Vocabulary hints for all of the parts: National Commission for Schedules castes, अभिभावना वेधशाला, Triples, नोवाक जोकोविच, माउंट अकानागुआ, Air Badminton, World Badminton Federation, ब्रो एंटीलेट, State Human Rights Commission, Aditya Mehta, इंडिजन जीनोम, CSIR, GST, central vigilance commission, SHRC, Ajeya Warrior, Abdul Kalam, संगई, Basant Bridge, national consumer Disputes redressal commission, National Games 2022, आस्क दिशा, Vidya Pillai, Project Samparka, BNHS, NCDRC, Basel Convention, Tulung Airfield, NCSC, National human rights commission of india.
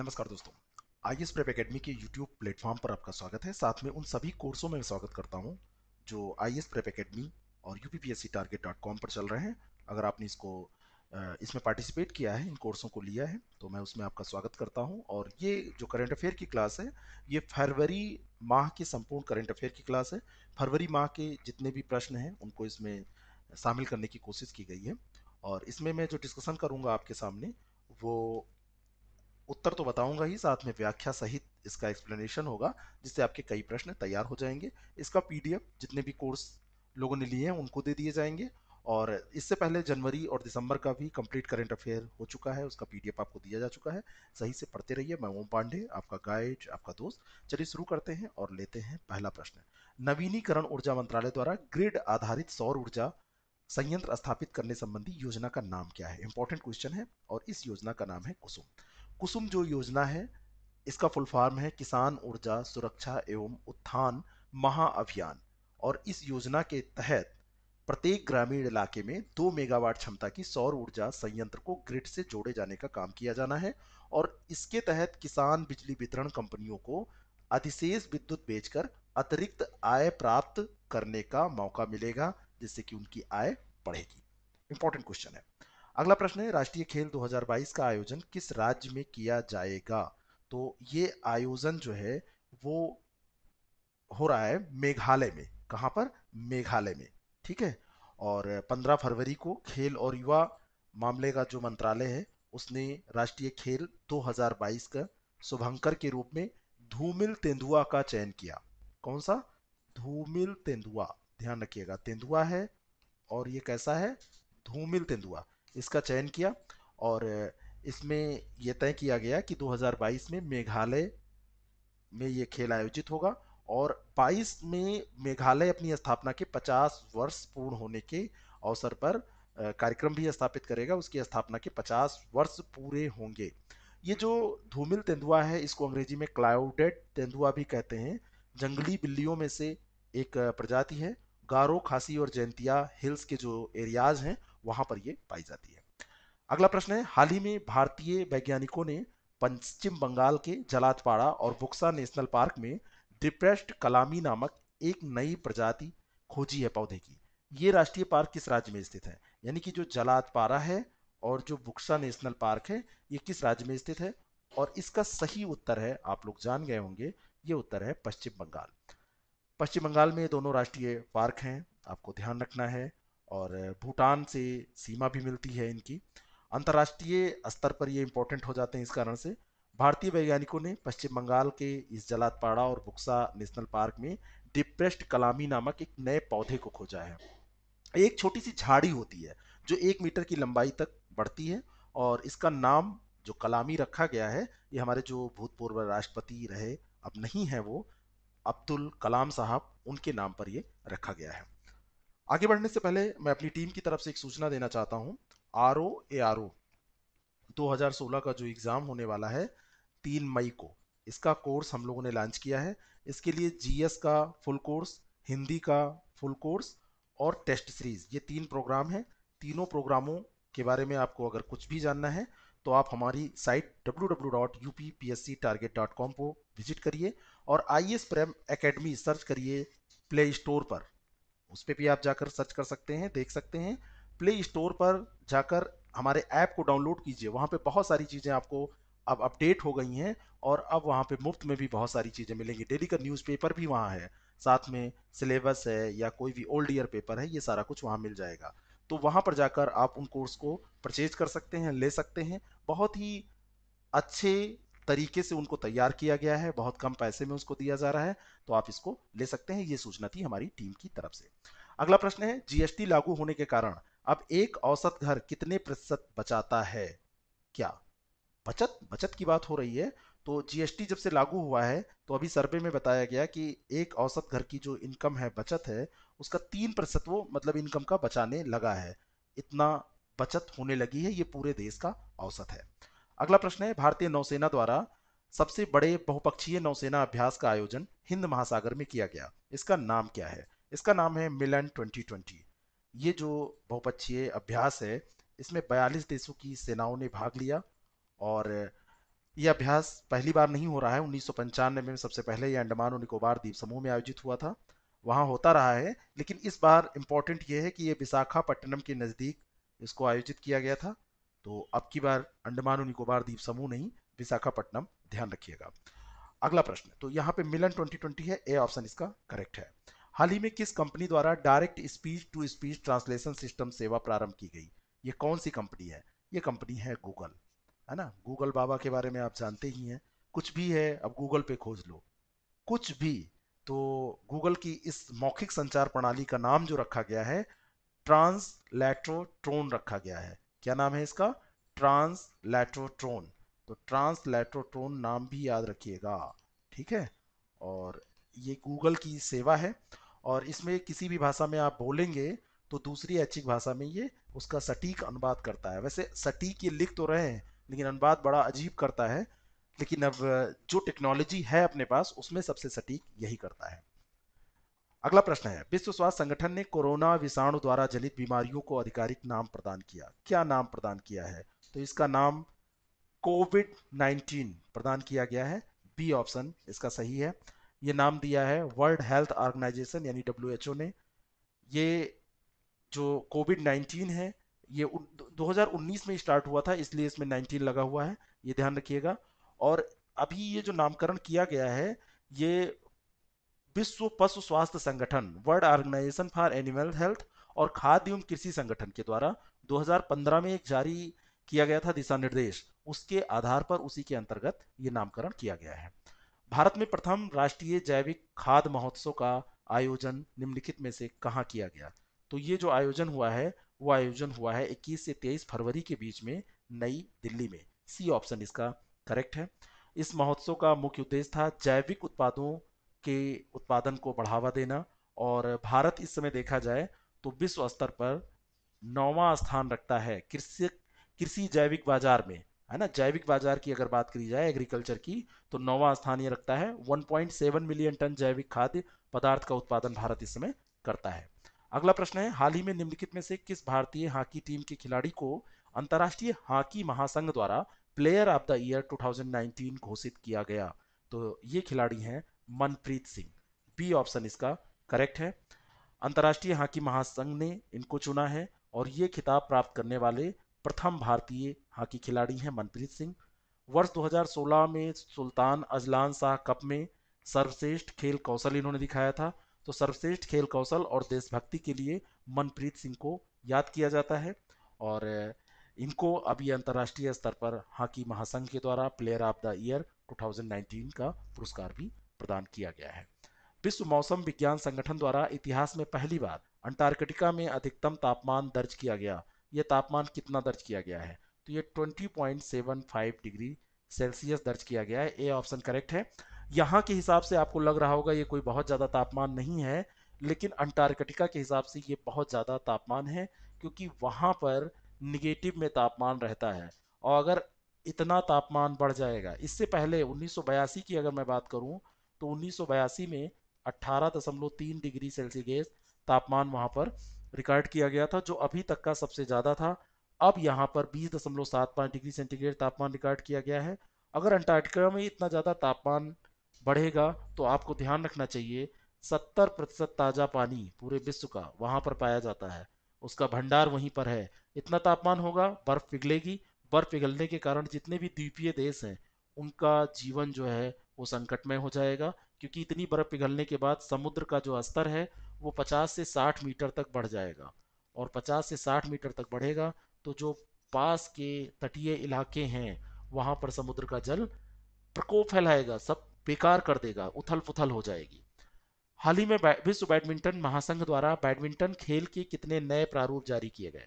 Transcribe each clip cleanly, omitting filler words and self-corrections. नमस्कार दोस्तों, IAS prep academy के यूट्यूब प्लेटफॉर्म पर आपका स्वागत है। साथ में उन सभी कोर्सों में स्वागत करता हूं जो आईएएस प्रेप एकेडमी और UPPSC Target.com पर चल रहे हैं। अगर आपने इसमें पार्टिसिपेट किया है, इन कोर्सों को लिया है, तो मैं उसमें आपका स्वागत करता हूं। और ये जो करंट अफेयर की क्लास है, ये फरवरी माह के संपूर्ण करंट अफेयर की क्लास है। फरवरी माह के जितने भी प्रश्न हैं उनको इसमें शामिल करने की कोशिश की गई है। और इसमें मैं जो डिस्कशन करूँगा आपके सामने, वो उत्तर तो बताऊंगा ही, साथ में व्याख्या सहित इसका एक्सप्लेनेशन होगा, जिससे आपके कई प्रश्न तैयार हो जाएंगे। इसका पीडीएफ जितने भी कोर्स लोगों ने लिए हैं उनको दे दिए जाएंगे। और इससे पहले जनवरी और दिसंबर का भी कंप्लीट करंट अफेयर हो चुका है, उसका पीडीएफ आपको दिया जा चुका है। सही से पढ़ते रहिए। मैं ओम पांडे, आपका गाइड, आपका दोस्त। चलिए शुरू करते हैं और लेते हैं पहला प्रश्न। नवीनीकरण ऊर्जा मंत्रालय द्वारा ग्रिड आधारित सौर ऊर्जा संयंत्र स्थापित करने संबंधी योजना का नाम क्या है? इंपॉर्टेंट क्वेश्चन है। और इस योजना का नाम है कुसुम। कुसुम जो योजना है, इसका फुल फॉर्म है किसान ऊर्जा सुरक्षा एवं उत्थान महाअभियान। और इस योजना के तहत प्रत्येक ग्रामीण इलाके में 2 मेगावाट क्षमता की सौर ऊर्जा संयंत्र को ग्रिड से जोड़े जाने का काम किया जाना है। और इसके तहत किसान बिजली वितरण कंपनियों को अधिशेष विद्युत बेचकर अतिरिक्त आय प्राप्त करने का मौका मिलेगा, जिससे कि उनकी आय बढ़ेगी। इंपॉर्टेंट क्वेश्चन है। अगला प्रश्न है, राष्ट्रीय खेल 2022 का आयोजन किस राज्य में किया जाएगा? तो ये आयोजन जो है वो हो रहा है मेघालय में। कहाँ पर? मेघालय में। ठीक है। और 15 फरवरी को खेल और युवा मामले का जो मंत्रालय है, उसने राष्ट्रीय खेल 2022 का शुभांकर के रूप में धूमिल तेंदुआ का चयन किया। कौन सा? धूमिल तेंदुआ। ध्यान रखिएगा, तेंदुआ है और ये कैसा है? धूमिल तेंदुआ। इसका चयन किया। और इसमें यह तय किया गया कि 2022 में मेघालय में ये खेल आयोजित होगा। और 22 में मेघालय अपनी स्थापना के 50 वर्ष पूर्ण होने के अवसर पर कार्यक्रम भी स्थापित करेगा। उसकी स्थापना के 50 वर्ष पूरे होंगे। ये जो धूमिल तेंदुआ है, इसको अंग्रेजी में क्लाउडेड तेंदुआ भी कहते हैं। जंगली बिल्लियों में से एक प्रजाति है। गारो, खासी और जैंतिया हिल्स के जो एरियाज हैं वहां पर ये पाई जाती है। अगला प्रश्न है, हाल ही में भारतीय वैज्ञानिकों ने पश्चिम बंगाल के जलातपाड़ा और बुक्सा नेशनल पार्क में डिप्रेस्ड कलामी नामक एक नई प्रजाति खोजी है पौधे की। ये राष्ट्रीय पार्क किस राज्य में स्थित है? यानी कि जो जलातपाड़ा है और जो बुक्सा नेशनल पार्क है, ये किस राज्य में स्थित है? और इसका सही उत्तर है, आप लोग जान गए होंगे, ये उत्तर है पश्चिम बंगाल। पश्चिम बंगाल में दोनों राष्ट्रीय पार्क हैं, आपको ध्यान रखना है। और भूटान से सीमा भी मिलती है इनकी। अंतर्राष्ट्रीय स्तर पर ये इम्पोर्टेंट हो जाते हैं। इस कारण से भारतीय वैज्ञानिकों ने पश्चिम बंगाल के इस जलातपाड़ा और बुक्सा नेशनल पार्क में डिप्रेस्ड कलामी नामक एक नए पौधे को खोजा है। एक छोटी सी झाड़ी होती है जो 1 मीटर की लंबाई तक बढ़ती है। और इसका नाम जो कलामी रखा गया है, ये हमारे जो भूतपूर्व राष्ट्रपति रहे, अब नहीं है वो, अब्दुल कलाम साहब, उनके नाम पर ये रखा गया है। आगे बढ़ने से पहले मैं अपनी टीम की तरफ से एक सूचना देना चाहता हूं। ARO 2016 का जो एग्ज़ाम होने वाला है 3 मई को, इसका कोर्स हम लोगों ने लॉन्च किया है। इसके लिए जीएस का फुल कोर्स, हिंदी का फुल कोर्स और टेस्ट सीरीज़, ये 3 प्रोग्राम हैं। तीनों प्रोग्रामों के बारे में आपको अगर कुछ भी जानना है तो आप हमारी साइट www.uppsctarget.com को विजिट करिए। और IAS प्रेप एकेडमी सर्च करिए प्ले स्टोर पर, उस पर भी आप जाकर सर्च कर सकते हैं, देख सकते हैं। प्ले स्टोर पर जाकर हमारे ऐप को डाउनलोड कीजिए। वहाँ पे बहुत सारी चीज़ें आपको अब अपडेट हो गई हैं और अब वहाँ पे मुफ्त में भी बहुत सारी चीज़ें मिलेंगी। डेली का न्यूज़पेपर भी वहाँ है, साथ में सिलेबस है या कोई भी ओल्ड ईयर पेपर है, ये सारा कुछ वहाँ मिल जाएगा। तो वहाँ पर जाकर आप उन कोर्स को परचेज कर सकते हैं, ले सकते हैं। बहुत ही अच्छे तरीके से उनको तैयार किया गया है, बहुत कम पैसे में उसको दिया जा रहा है, तो आप इसको ले सकते हैं। ये सूचना थी हमारी टीम की तरफ से। अगला प्रश्न है, जीएसटी लागू होने के कारण अब एक औसत घर कितने प्रतिशत बचाता है? क्या बचत की बात हो रही है? तो जीएसटी जब से लागू हुआ है तो अभी सर्वे में बताया गया कि एक औसत घर की जो इनकम है, बचत है, उसका 3% वो मतलब इनकम का बचाने लगा है। इतना बचत होने लगी है, ये पूरे देश का औसत है। अगला प्रश्न है, भारतीय नौसेना द्वारा सबसे बड़े बहुपक्षीय नौसेना अभ्यास का आयोजन हिंद महासागर में किया गया। इसका नाम क्या है? इसका नाम है मिलन 2020। ये जो बहुपक्षीय अभ्यास है, इसमें 42 देशों की सेनाओं ने भाग लिया। और ये अभ्यास पहली बार नहीं हो रहा है। 1995 में सबसे पहले ये अंडमान और निकोबार द्वीप समूह में आयोजित हुआ था, वहाँ होता रहा है, लेकिन इस बार इम्पॉर्टेंट ये है कि ये विशाखापट्टनम के नज़दीक इसको आयोजित किया गया था। तो अब की बार अंडमान और निकोबार द्वीप समूह नहीं, विशाखापट्टनम, ध्यान रखिएगा। अगला प्रश्न, तो यहाँ पे मिलन 2020 है, ए ऑप्शन इसका करेक्ट है। हाल ही में किस कंपनी द्वारा direct speech to speech translation system सेवा प्रारंभ की गई? ये कौन सी कंपनी है? ये कंपनी है गूगल, है ना। गूगल बाबा के बारे में आप जानते ही हैं, कुछ भी है अब गूगल पे खोज लो कुछ भी। तो गूगल की इस मौखिक संचार प्रणाली का नाम जो रखा गया है ट्रांसलेटोट्रॉन रखा गया है। क्या नाम है इसका? ट्रांसलेटोट्रॉन। तो ट्रांसलेटोट्रॉन नाम भी याद रखिएगा, ठीक है। और ये गूगल की सेवा है और इसमें किसी भी भाषा में आप बोलेंगे तो दूसरी ऐच्छिक भाषा में ये उसका सटीक अनुवाद करता है। वैसे सटीक ये लिख तो रहे हैं लेकिन अनुवाद बड़ा अजीब करता है, लेकिन अब जो टेक्नोलॉजी है अपने पास उसमें सबसे सटीक यही करता है। अगला प्रश्न है, विश्व स्वास्थ्य संगठन ने कोरोना विषाणु द्वारा जनित बीमारियों को आधिकारिक नाम प्रदान किया। क्या नाम प्रदान किया है? तो इसका नाम कोविड-19 प्रदान किया गया है। बी ऑप्शन इसका सही है। ये नाम दिया है वर्ल्ड हेल्थ ऑर्गेनाइजेशन यानी WHO ने। ये जो कोविड-19 है ये 2019 में स्टार्ट हुआ था, इसलिए इसमें 19 लगा हुआ है, ये ध्यान रखिएगा। और अभी ये जो नामकरण किया गया है ये विश्व पशु स्वास्थ्य संगठन world organisation for animal health और खाद्य एवं कृषि संगठन के द्वारा 2015 में एक जारी किया गया था दिशा निर्देश, उसके आधार पर उसी के अंतर्गत ये नामकरण किया गया है। भारत में प्रथम राष्ट्रीय जैविक खाद्य महोत्सव का आयोजन निम्नलिखित में से कहाँ किया गया? तो ये जो आयोजन हुआ है वो आयोजन हुआ है 21 से 23 फरवरी के बीच में नई दिल्ली में। सी ऑप्शन इसका करेक्ट है। इस महोत्सव का मुख्य उद्देश्य था जैविक उत्पादों के उत्पादन को बढ़ावा देना और भारत इस समय देखा जाए तो विश्व स्तर पर 9वां स्थान रखता है कृषि जैविक बाजार में, है ना। जैविक बाजार की अगर बात करी जाए एग्रीकल्चर की तो 9वां स्थान ये रखता है। 1.7 मिलियन टन जैविक खाद्य पदार्थ का उत्पादन भारत इस समय करता है। अगला प्रश्न है, हाल ही में निम्नलिखित में से किस भारतीय हॉकी टीम के खिलाड़ी को अंतर्राष्ट्रीय हॉकी महासंघ द्वारा प्लेयर ऑफ द ईयर 2019 घोषित किया गया? तो ये खिलाड़ी हैं मनप्रीत सिंह। बी ऑप्शन इसका करेक्ट है। अंतर्राष्ट्रीय हॉकी महासंघ ने इनको चुना है और ये खिताब प्राप्त करने वाले प्रथम भारतीय हॉकी खिलाड़ी हैं मनप्रीत सिंह। वर्ष 2016 में सुल्तान अजलान शाह कप में सर्वश्रेष्ठ खेल कौशल इन्होंने दिखाया था। तो सर्वश्रेष्ठ खेल कौशल और देशभक्ति के लिए मनप्रीत सिंह को याद किया जाता है और इनको अभी अंतर्राष्ट्रीय स्तर पर हॉकी महासंघ के द्वारा प्लेयर ऑफ द ईयर 2019 का पुरस्कार भी प्रदान किया गया है। विश्व मौसम विज्ञान संगठन द्वारा इतिहास में पहली बार अंटार्कटिका में अधिकतम तापमान दर्ज किया गया। यह तापमान कितना दर्ज किया गया है? तो ये 20.75 डिग्री सेल्सियस दर्ज किया गया है। ए ऑप्शन करेक्ट है। यहाँ के हिसाब से आपको लग रहा होगा ये कोई बहुत ज़्यादा तापमान नहीं है, लेकिन अंटार्कटिका के हिसाब से ये बहुत ज़्यादा तापमान है क्योंकि वहाँ पर निगेटिव में तापमान रहता है। और अगर इतना तापमान बढ़ जाएगा, इससे पहले 1982 की अगर मैं बात करूँ तो 1982 में 18.3 डिग्री सेल्सियस तापमान वहाँ पर रिकॉर्ड किया गया था जो अभी तक का सबसे ज़्यादा था। अब यहाँ पर 20.75 डिग्री सेंटीग्रेड तापमान रिकॉर्ड किया गया है। अगर अंटार्कटिका में इतना ज़्यादा तापमान बढ़ेगा तो आपको ध्यान रखना चाहिए 70% ताज़ा पानी पूरे विश्व का वहाँ पर पाया जाता है, उसका भंडार वहीं पर है। इतना तापमान होगा बर्फ़ पिघलेगी, बर्फ़ पिघलने के कारण जितने भी द्वीपीय देश हैं उनका जीवन जो है वो संकटमय हो जाएगा क्योंकि इतनी बर्फ़ पिघलने के बाद समुद्र का जो स्तर है वो 50 से 60 मीटर तक बढ़ जाएगा और 50 से 60 मीटर तक बढ़ेगा तो जो पास के तटीय इलाके हैं वहाँ पर समुद्र का जल प्रकोप फैलाएगा, सब बेकार कर देगा, उथल पुथल हो जाएगी। हाल ही में विश्व बैडमिंटन महासंघ द्वारा बैडमिंटन खेल के कितने नए प्रारूप जारी किए गए?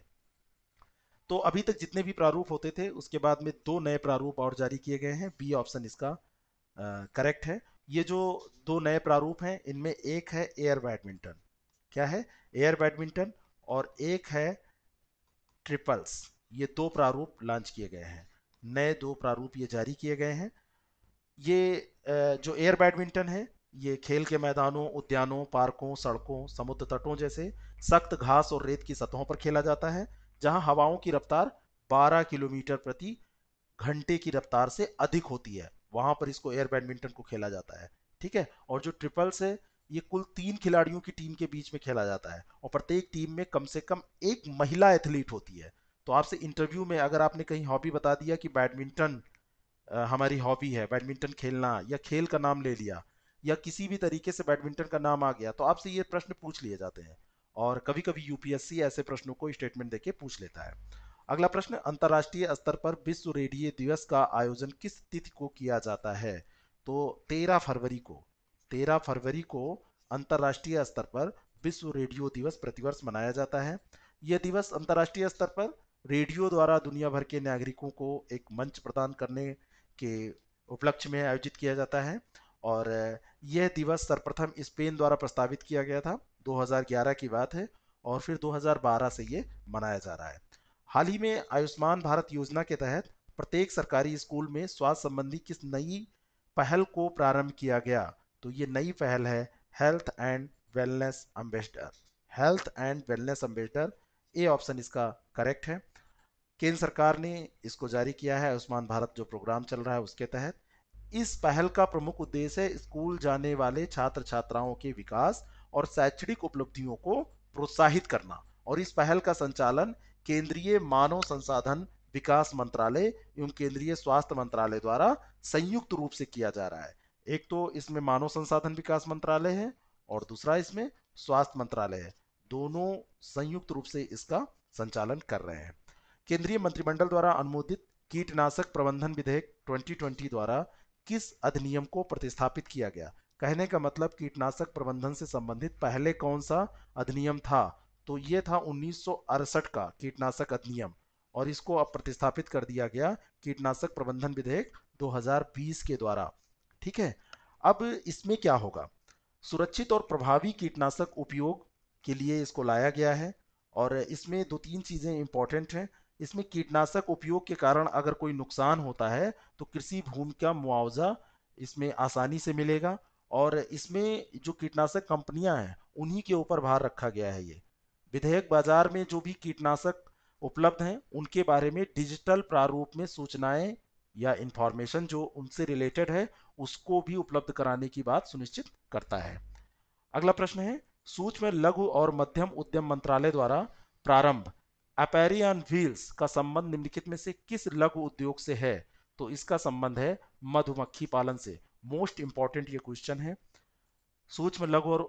तो अभी तक जितने भी प्रारूप होते थे उसके बाद में 2 नए प्रारूप और जारी किए गए हैं। बी ऑप्शन इसका करेक्ट है। ये जो 2 नए प्रारूप हैं इनमें एक है एयर बैडमिंटन, क्या है? एयर बैडमिंटन, और एक है ट्रिपल्स। ये 2 प्रारूप लॉन्च किए गए हैं, नए 2 प्रारूप ये जारी किए गए हैं। ये जो एयर बैडमिंटन है ये खेल के मैदानों, उद्यानों, पार्कों, सड़कों, समुद्र तटों जैसे सख्त घास और रेत की सतहों पर खेला जाता है जहां हवाओं की रफ्तार 12 किलोमीटर प्रति घंटे की रफ्तार से अधिक होती है, वहां पर इसको एयर बैडमिंटन को खेला जाता है, ठीक है। और जो ट्रिपल्स है ये कुल 3 खिलाड़ियों की टीम के बीच में खेला जाता है और प्रत्येक टीम में कम से कम एक महिला एथलीट होती है। तो आपसे इंटरव्यू में अगर आपने कहीं हॉबी बता दिया कि बैडमिंटन हमारी हॉबी है, बैडमिंटन खेलना, या खेल का नाम ले लिया, या किसी भी तरीके से बैडमिंटन का नाम आ गया, तो आपसे ये प्रश्न पूछ लिए जाते हैं। और कभी कभी यूपीएससी ऐसे प्रश्नों को स्टेटमेंट देके पूछ लेता है। अगला प्रश्न, अंतर्राष्ट्रीय स्तर पर विश्व रेडियो दिवस का आयोजन किस तिथि को किया जाता है? तो 13 फरवरी को अंतर्राष्ट्रीय स्तर पर विश्व रेडियो दिवस प्रतिवर्ष मनाया जाता है। यह दिवस अंतर्राष्ट्रीय स्तर पर रेडियो द्वारा दुनिया भर के नागरिकों को एक मंच प्रदान करने के उपलक्ष्य में आयोजित किया जाता है। और यह दिवस सर्वप्रथम स्पेन द्वारा प्रस्तावित किया गया था, 2011 की बात है, और फिर 2012 से ये मनाया जा रहा है। हाल ही में आयुष्मान भारत योजना के तहत प्रत्येक सरकारी स्कूल में स्वास्थ्य संबंधी किस नई पहल को प्रारंभ किया गया? तो ये नई पहल है health and wellness ambassador, health and wellness ambassador. A option इसका करेक्ट है। केंद्र सरकार ने इसको जारी किया है, आयुष्मान भारत जो प्रोग्राम चल रहा है उसके तहत। इस पहल का प्रमुख उद्देश्य है स्कूल जाने वाले छात्र छात्राओं के विकास और शैक्षणिक उपलब्धियों को प्रोत्साहित करना। और इस पहल का संचालन केंद्रीय मानव संसाधन विकास मंत्रालय एवं केंद्रीय स्वास्थ्य मंत्रालय द्वारा संयुक्त रूप से किया जा रहा है। एक तो इसमें मानव संसाधन विकास मंत्रालय है और दूसरा इसमें स्वास्थ्य मंत्रालय है, दोनों संयुक्त रूप से इसका संचालन कर रहे हैं। केंद्रीय मंत्रिमंडल द्वारा अनुमोदित कीटनाशक प्रबंधन विधेयक 2020 द्वारा किस अधिनियम को प्रतिस्थापित किया गया? कहने का मतलब कीटनाशक प्रबंधन से संबंधित पहले कौन सा अधिनियम था? तो ये था 1968 का कीटनाशक अधिनियम, और इसको अब प्रतिस्थापित कर दिया गया कीटनाशक प्रबंधन विधेयक 2020 के द्वारा, ठीक है। अब इसमें क्या होगा? सुरक्षित और प्रभावी कीटनाशक उपयोग के लिए इसको लाया गया है। और इसमें 2-3 चीजें इंपॉर्टेंट हैं। इसमें कीटनाशक उपयोग के कारण अगर कोई नुकसान होता है तो कृषि भूमि का मुआवजा इसमें आसानी से मिलेगा। और इसमें जो कीटनाशक कंपनियां हैं उन्हीं के ऊपर भार रखा गया है। ये विधेयक बाजार में जो भी कीटनाशक उपलब्ध हैं उनके बारे में डिजिटल प्रारूप में सूचनाएं या इंफॉर्मेशन जो उनसे रिलेटेड है उसको भी उपलब्ध कराने की बात सुनिश्चित करता है। अगला प्रश्न है, सूक्ष्म लघु और मध्यम उद्यम मंत्रालय द्वारा प्रारंभ अपैरियन व्हील्स का संबंध निम्नलिखित में से किस लघु उद्योग से है? तो इसका संबंध है मधुमक्खी पालन से। मोस्ट इंपॉर्टेंट ये क्वेश्चन है। सूक्ष्म लघु और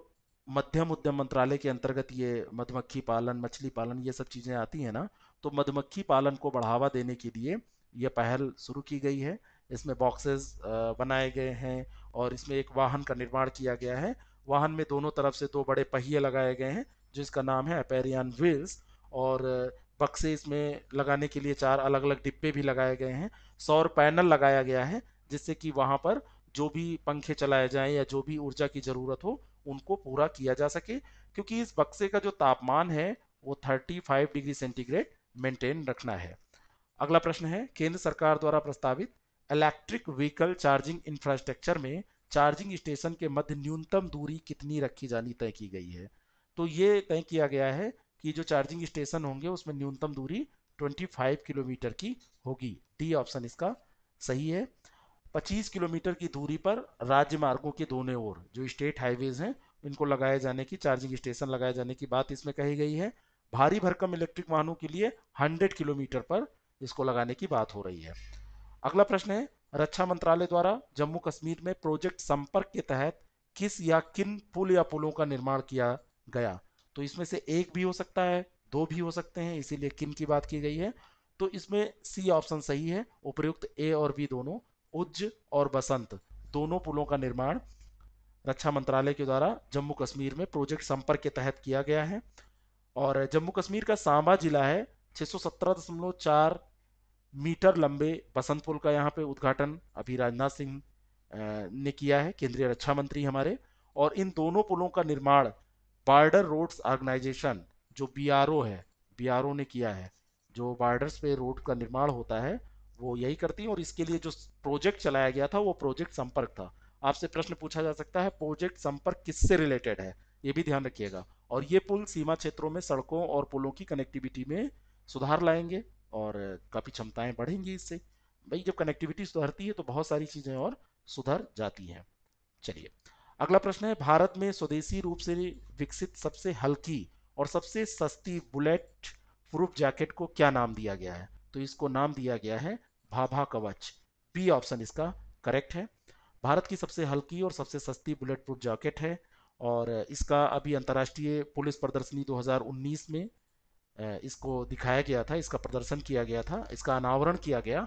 मध्यम उद्यम मंत्रालय के अंतर्गत ये मधुमक्खी पालन, मछली पालन, ये सब चीजें आती है ना। तो मधुमक्खी पालन को बढ़ावा देने के लिए ये पहल शुरू की गई है। इसमें बॉक्सेस बनाए गए हैं और इसमें एक वाहन का निर्माण किया गया है। वाहन में दोनों तरफ से 2 बड़े पहिए लगाए गए हैं जिसका नाम है अपैरियन व्हील्स। और बक्से इसमें लगाने के लिए 4 अलग अलग डिब्बे भी लगाए गए हैं। सौर पैनल लगाया गया है जिससे कि वहाँ पर जो भी पंखे चलाए जाएं या जो भी ऊर्जा की ज़रूरत हो उनको पूरा किया जा सके, क्योंकि इस बक्से का जो तापमान है वो 35 डिग्री सेंटीग्रेड मेंटेन रखना है। अगला प्रश्न है, केंद्र सरकार द्वारा प्रस्तावित इलेक्ट्रिक व्हीकल चार्जिंग इंफ्रास्ट्रक्चर में चार्जिंग स्टेशन के मध्य न्यूनतम दूरी कितनी रखी जानी तय की गई है? तो ये तय किया गया है कि जो चार्जिंग स्टेशन होंगे उसमें न्यूनतम दूरी 25 किलोमीटर की होगी। डी ऑप्शन इसका सही है। 25 किलोमीटर की दूरी पर राज्य मार्गों के दोनों ओर जो स्टेट हाईवेज हैं इनको लगाए जाने की, चार्जिंग स्टेशन लगाए जाने की बात इसमें कही गई है। भारी भरकम इलेक्ट्रिक वाहनों के लिए 100 किलोमीटर पर इसको लगाने की बात हो रही है। अगला प्रश्न है, रक्षा मंत्रालय द्वारा जम्मू कश्मीर में प्रोजेक्ट संपर्क के तहत किस या किन पुल या पुलों का निर्माण किया गया? तो इसमें से एक भी हो सकता है, 2 भी हो सकते हैं, इसीलिए किन की बात की गई है। तो इसमें सी ऑप्शन सही है। उपयुक्त ए और बी दोनों, उज्ज और बसंत, दोनों पुलों का निर्माण रक्षा मंत्रालय के द्वारा जम्मू कश्मीर में प्रोजेक्ट संपर्क के तहत किया गया है। और जम्मू कश्मीर का सांबा जिला है, 617.4 मीटर लंबे बसंत पुल का यहाँ पे उद्घाटन अभी राजनाथ सिंह ने किया है, केंद्रीय रक्षा मंत्री हमारे। और इन दोनों पुलों का निर्माण बॉर्डर रोड्स ऑर्गेनाइजेशन जो बीआरओ है, बीआरओ ने किया है। जो बॉर्डर्स पे रोड का निर्माण होता है वो यही करती है। और इसके लिए जो प्रोजेक्ट चलाया गया था वो प्रोजेक्ट संपर्क था। आपसे प्रश्न पूछा जा सकता है प्रोजेक्ट संपर्क किससे रिलेटेड है, ये भी ध्यान रखिएगा। और ये पुल सीमा क्षेत्रों में सड़कों और पुलों की कनेक्टिविटी में सुधार लाएंगे और काफ़ी क्षमताएं बढ़ेंगी इससे। भाई जब कनेक्टिविटी सुधरती है तो बहुत सारी चीजें और सुधर जाती हैं। चलिए अगला प्रश्न है, भारत में स्वदेशी रूप से विकसित सबसे हल्की और सबसे सस्ती बुलेट प्रूफ जैकेट को क्या नाम दिया गया है? तो इसको नाम दिया गया है भाभा कवच। बी ऑप्शन इसका करेक्ट है। भारत की सबसे हल्की और सबसे सस्ती बुलेट प्रूफ जैकेट है और इसका अभी अंतर्राष्ट्रीय पुलिस प्रदर्शनी 2019 में इसको दिखाया गया था, इसका प्रदर्शन किया गया था, इसका अनावरण किया गया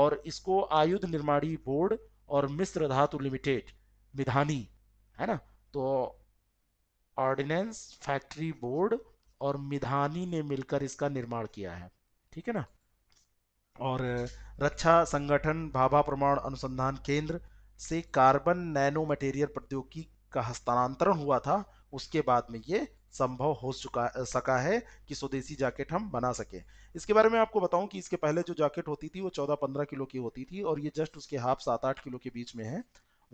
और इसको आयुध निर्माणी बोर्ड और मिस्र धातु लिमिटेड मिधानी है ना, तो ऑर्डिनेंस फैक्ट्री बोर्ड और मिधानी ने मिलकर इसका निर्माण किया है, ठीक है ना। और रक्षा संगठन भाभा प्रमाण अनुसंधान केंद्र से कार्बन नैनो मटेरियल प्रौद्योगिकी का हस्तांतरण हुआ था, उसके बाद में ये संभव हो चुका सका है कि स्वदेशी जैकेट हम बना सके। इसके बारे में आपको बताऊं कि इसके पहले जो जैकेट होती थी वो 14-15 किलो की होती थी और ये जस्ट उसके हाफ 7-8 किलो के बीच में है।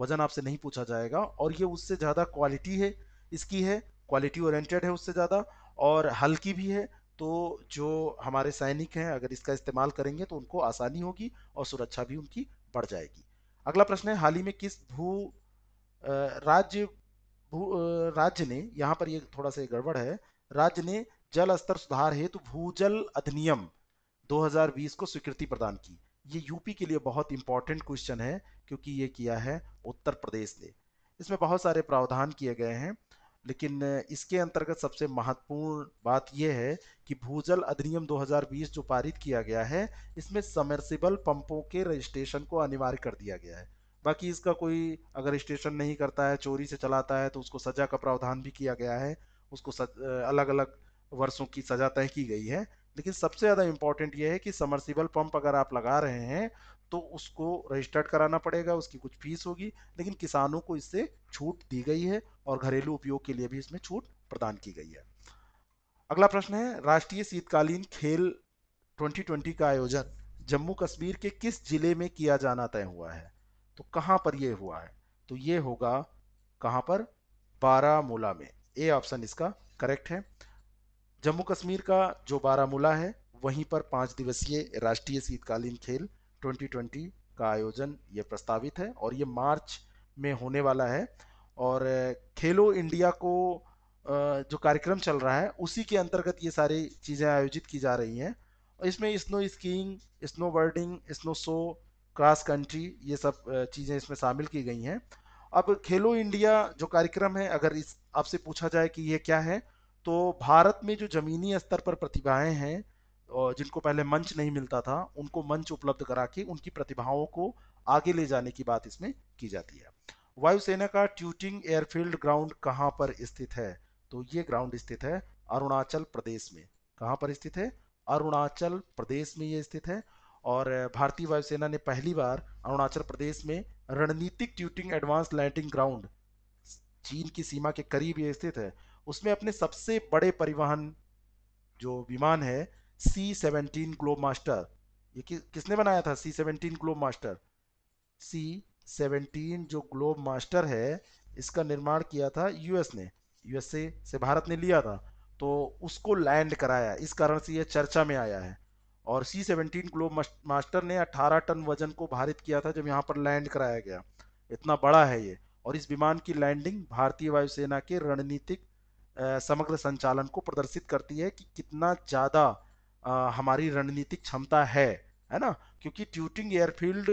वजन आपसे नहीं पूछा जाएगा और ये उससे ज़्यादा क्वालिटी है, इसकी है क्वालिटी ओरिएंटेड है उससे ज़्यादा और हल्की भी है, तो जो हमारे सैनिक हैं अगर इसका इस्तेमाल करेंगे तो उनको आसानी होगी और सुरक्षा भी उनकी बढ़ जाएगी। अगला प्रश्न है, हाल ही में किस राज्य ने, यहाँ पर ये थोड़ा सा गड़बड़ है, राज्य ने जल स्तर सुधार हेतु भूजल अधिनियम 2020 को स्वीकृति प्रदान की। ये यूपी के लिए बहुत इंपॉर्टेंट क्वेश्चन है क्योंकि ये किया है उत्तर प्रदेश ने। इसमें बहुत सारे प्रावधान किए गए हैं लेकिन इसके अंतर्गत सबसे महत्वपूर्ण बात यह है कि भूजल अधिनियम 2020 जो पारित किया गया है इसमें सबमर्सिबल पंपों के रजिस्ट्रेशन को अनिवार्य कर दिया गया है। बाकी इसका कोई अगर रजिस्ट्रेशन नहीं करता है, चोरी से चलाता है तो उसको सजा का प्रावधान भी किया गया है, उसको अलग अलग वर्षों की सजा तय की गई है। लेकिन सबसे ज़्यादा इम्पॉर्टेंट ये है कि सबमर्सिबल पंप अगर आप लगा रहे हैं तो उसको रजिस्टर्ड कराना पड़ेगा, उसकी कुछ फीस होगी, लेकिन किसानों को इससे छूट दी गई है और घरेलू उपयोग के लिए भी इसमें छूट प्रदान की गई है। अगला प्रश्न है, राष्ट्रीय शीतकालीन खेल 2020 का आयोजन जम्मू कश्मीर के किस जिले में किया जाना तय हुआ है? तो कहाँ पर यह हुआ है? तो ये होगा कहाँ पर? बारामूला में। ए ऑप्शन इसका करेक्ट है। जम्मू कश्मीर का जो बारामूला है वहीं पर 5 दिवसीय राष्ट्रीय शीतकालीन खेल 2020 का आयोजन ये प्रस्तावित है और ये मार्च में होने वाला है और खेलो इंडिया को जो कार्यक्रम चल रहा है उसी के अंतर्गत ये सारी चीज़ें आयोजित की जा रही हैं और इसमें snow skiing, snow birding, snow show, cross country, ये सब चीज़ें इसमें शामिल की गई हैं। अब खेलो इंडिया जो कार्यक्रम है अगर इस आपसे पूछा जाए कि ये क्या है, तो भारत में जो ज़मीनी स्तर पर प्रतिभाएं हैं और जिनको पहले मंच नहीं मिलता था उनको मंच उपलब्ध करा के उनकी प्रतिभाओं को आगे ले जाने की बात इसमें की जाती है। वायुसेना का ट्यूटिंग एयरफील्ड ग्राउंड कहाँ पर स्थित है? तो ये ग्राउंड स्थित है अरुणाचल प्रदेश में। कहाँ पर स्थित है? अरुणाचल प्रदेश में ये स्थित है और भारतीय वायुसेना ने पहली बार अरुणाचल प्रदेश में रणनीतिक ट्यूटिंग एडवांस लैंडिंग ग्राउंड, चीन की सीमा के करीब ये स्थित है, उसमें अपने सबसे बड़े परिवहन जो विमान है C-17 ग्लोबमास्टर, ये किसने बनाया था? C-17 ग्लोबमास्टर, C-17 जो ग्लोबमास्टर है इसका निर्माण किया था यूएस ने, यूएसए से भारत ने लिया था, तो उसको लैंड कराया, इस कारण से ये चर्चा में आया है। और C-17 ग्लोबमास्टर ने 18 टन वजन को भारित किया था जब यहाँ पर लैंड कराया गया, इतना बड़ा है ये। और इस विमान की लैंडिंग भारतीय वायुसेना के रणनीतिक समग्र संचालन को प्रदर्शित करती है कि कितना ज़्यादा हमारी रणनीतिक क्षमता है ना, क्योंकि ट्यूटिंग एयरफील्ड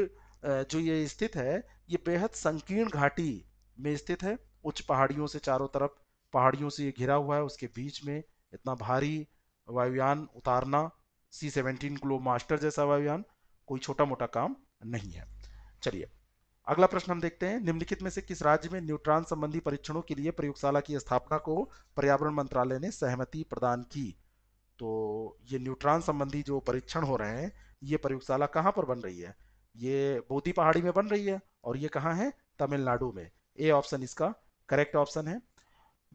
जो ये स्थित है ये बेहद संकीर्ण घाटी में स्थित है, उच्च पहाड़ियों से, चारों तरफ पहाड़ियों से ये घिरा हुआ है, उसके बीच में इतना भारी वायुयान उतारना, C-17 ग्लोबमास्टर जैसा वायुयान कोई छोटा मोटा काम नहीं है। चलिए अगला प्रश्न हम देखते हैं, निम्नलिखित में से किस राज्य में न्यूट्रॉन संबंधी परीक्षणों के लिए प्रयोगशाला की स्थापना को पर्यावरण मंत्रालय ने सहमति प्रदान की? तो ये न्यूट्रॉन संबंधी जो परीक्षण हो रहे हैं ये प्रयोगशाला कहाँ पर बन रही है? ये बोधी पहाड़ी में बन रही है और ये कहाँ है? तमिलनाडु में। ए ऑप्शन इसका करेक्ट ऑप्शन है।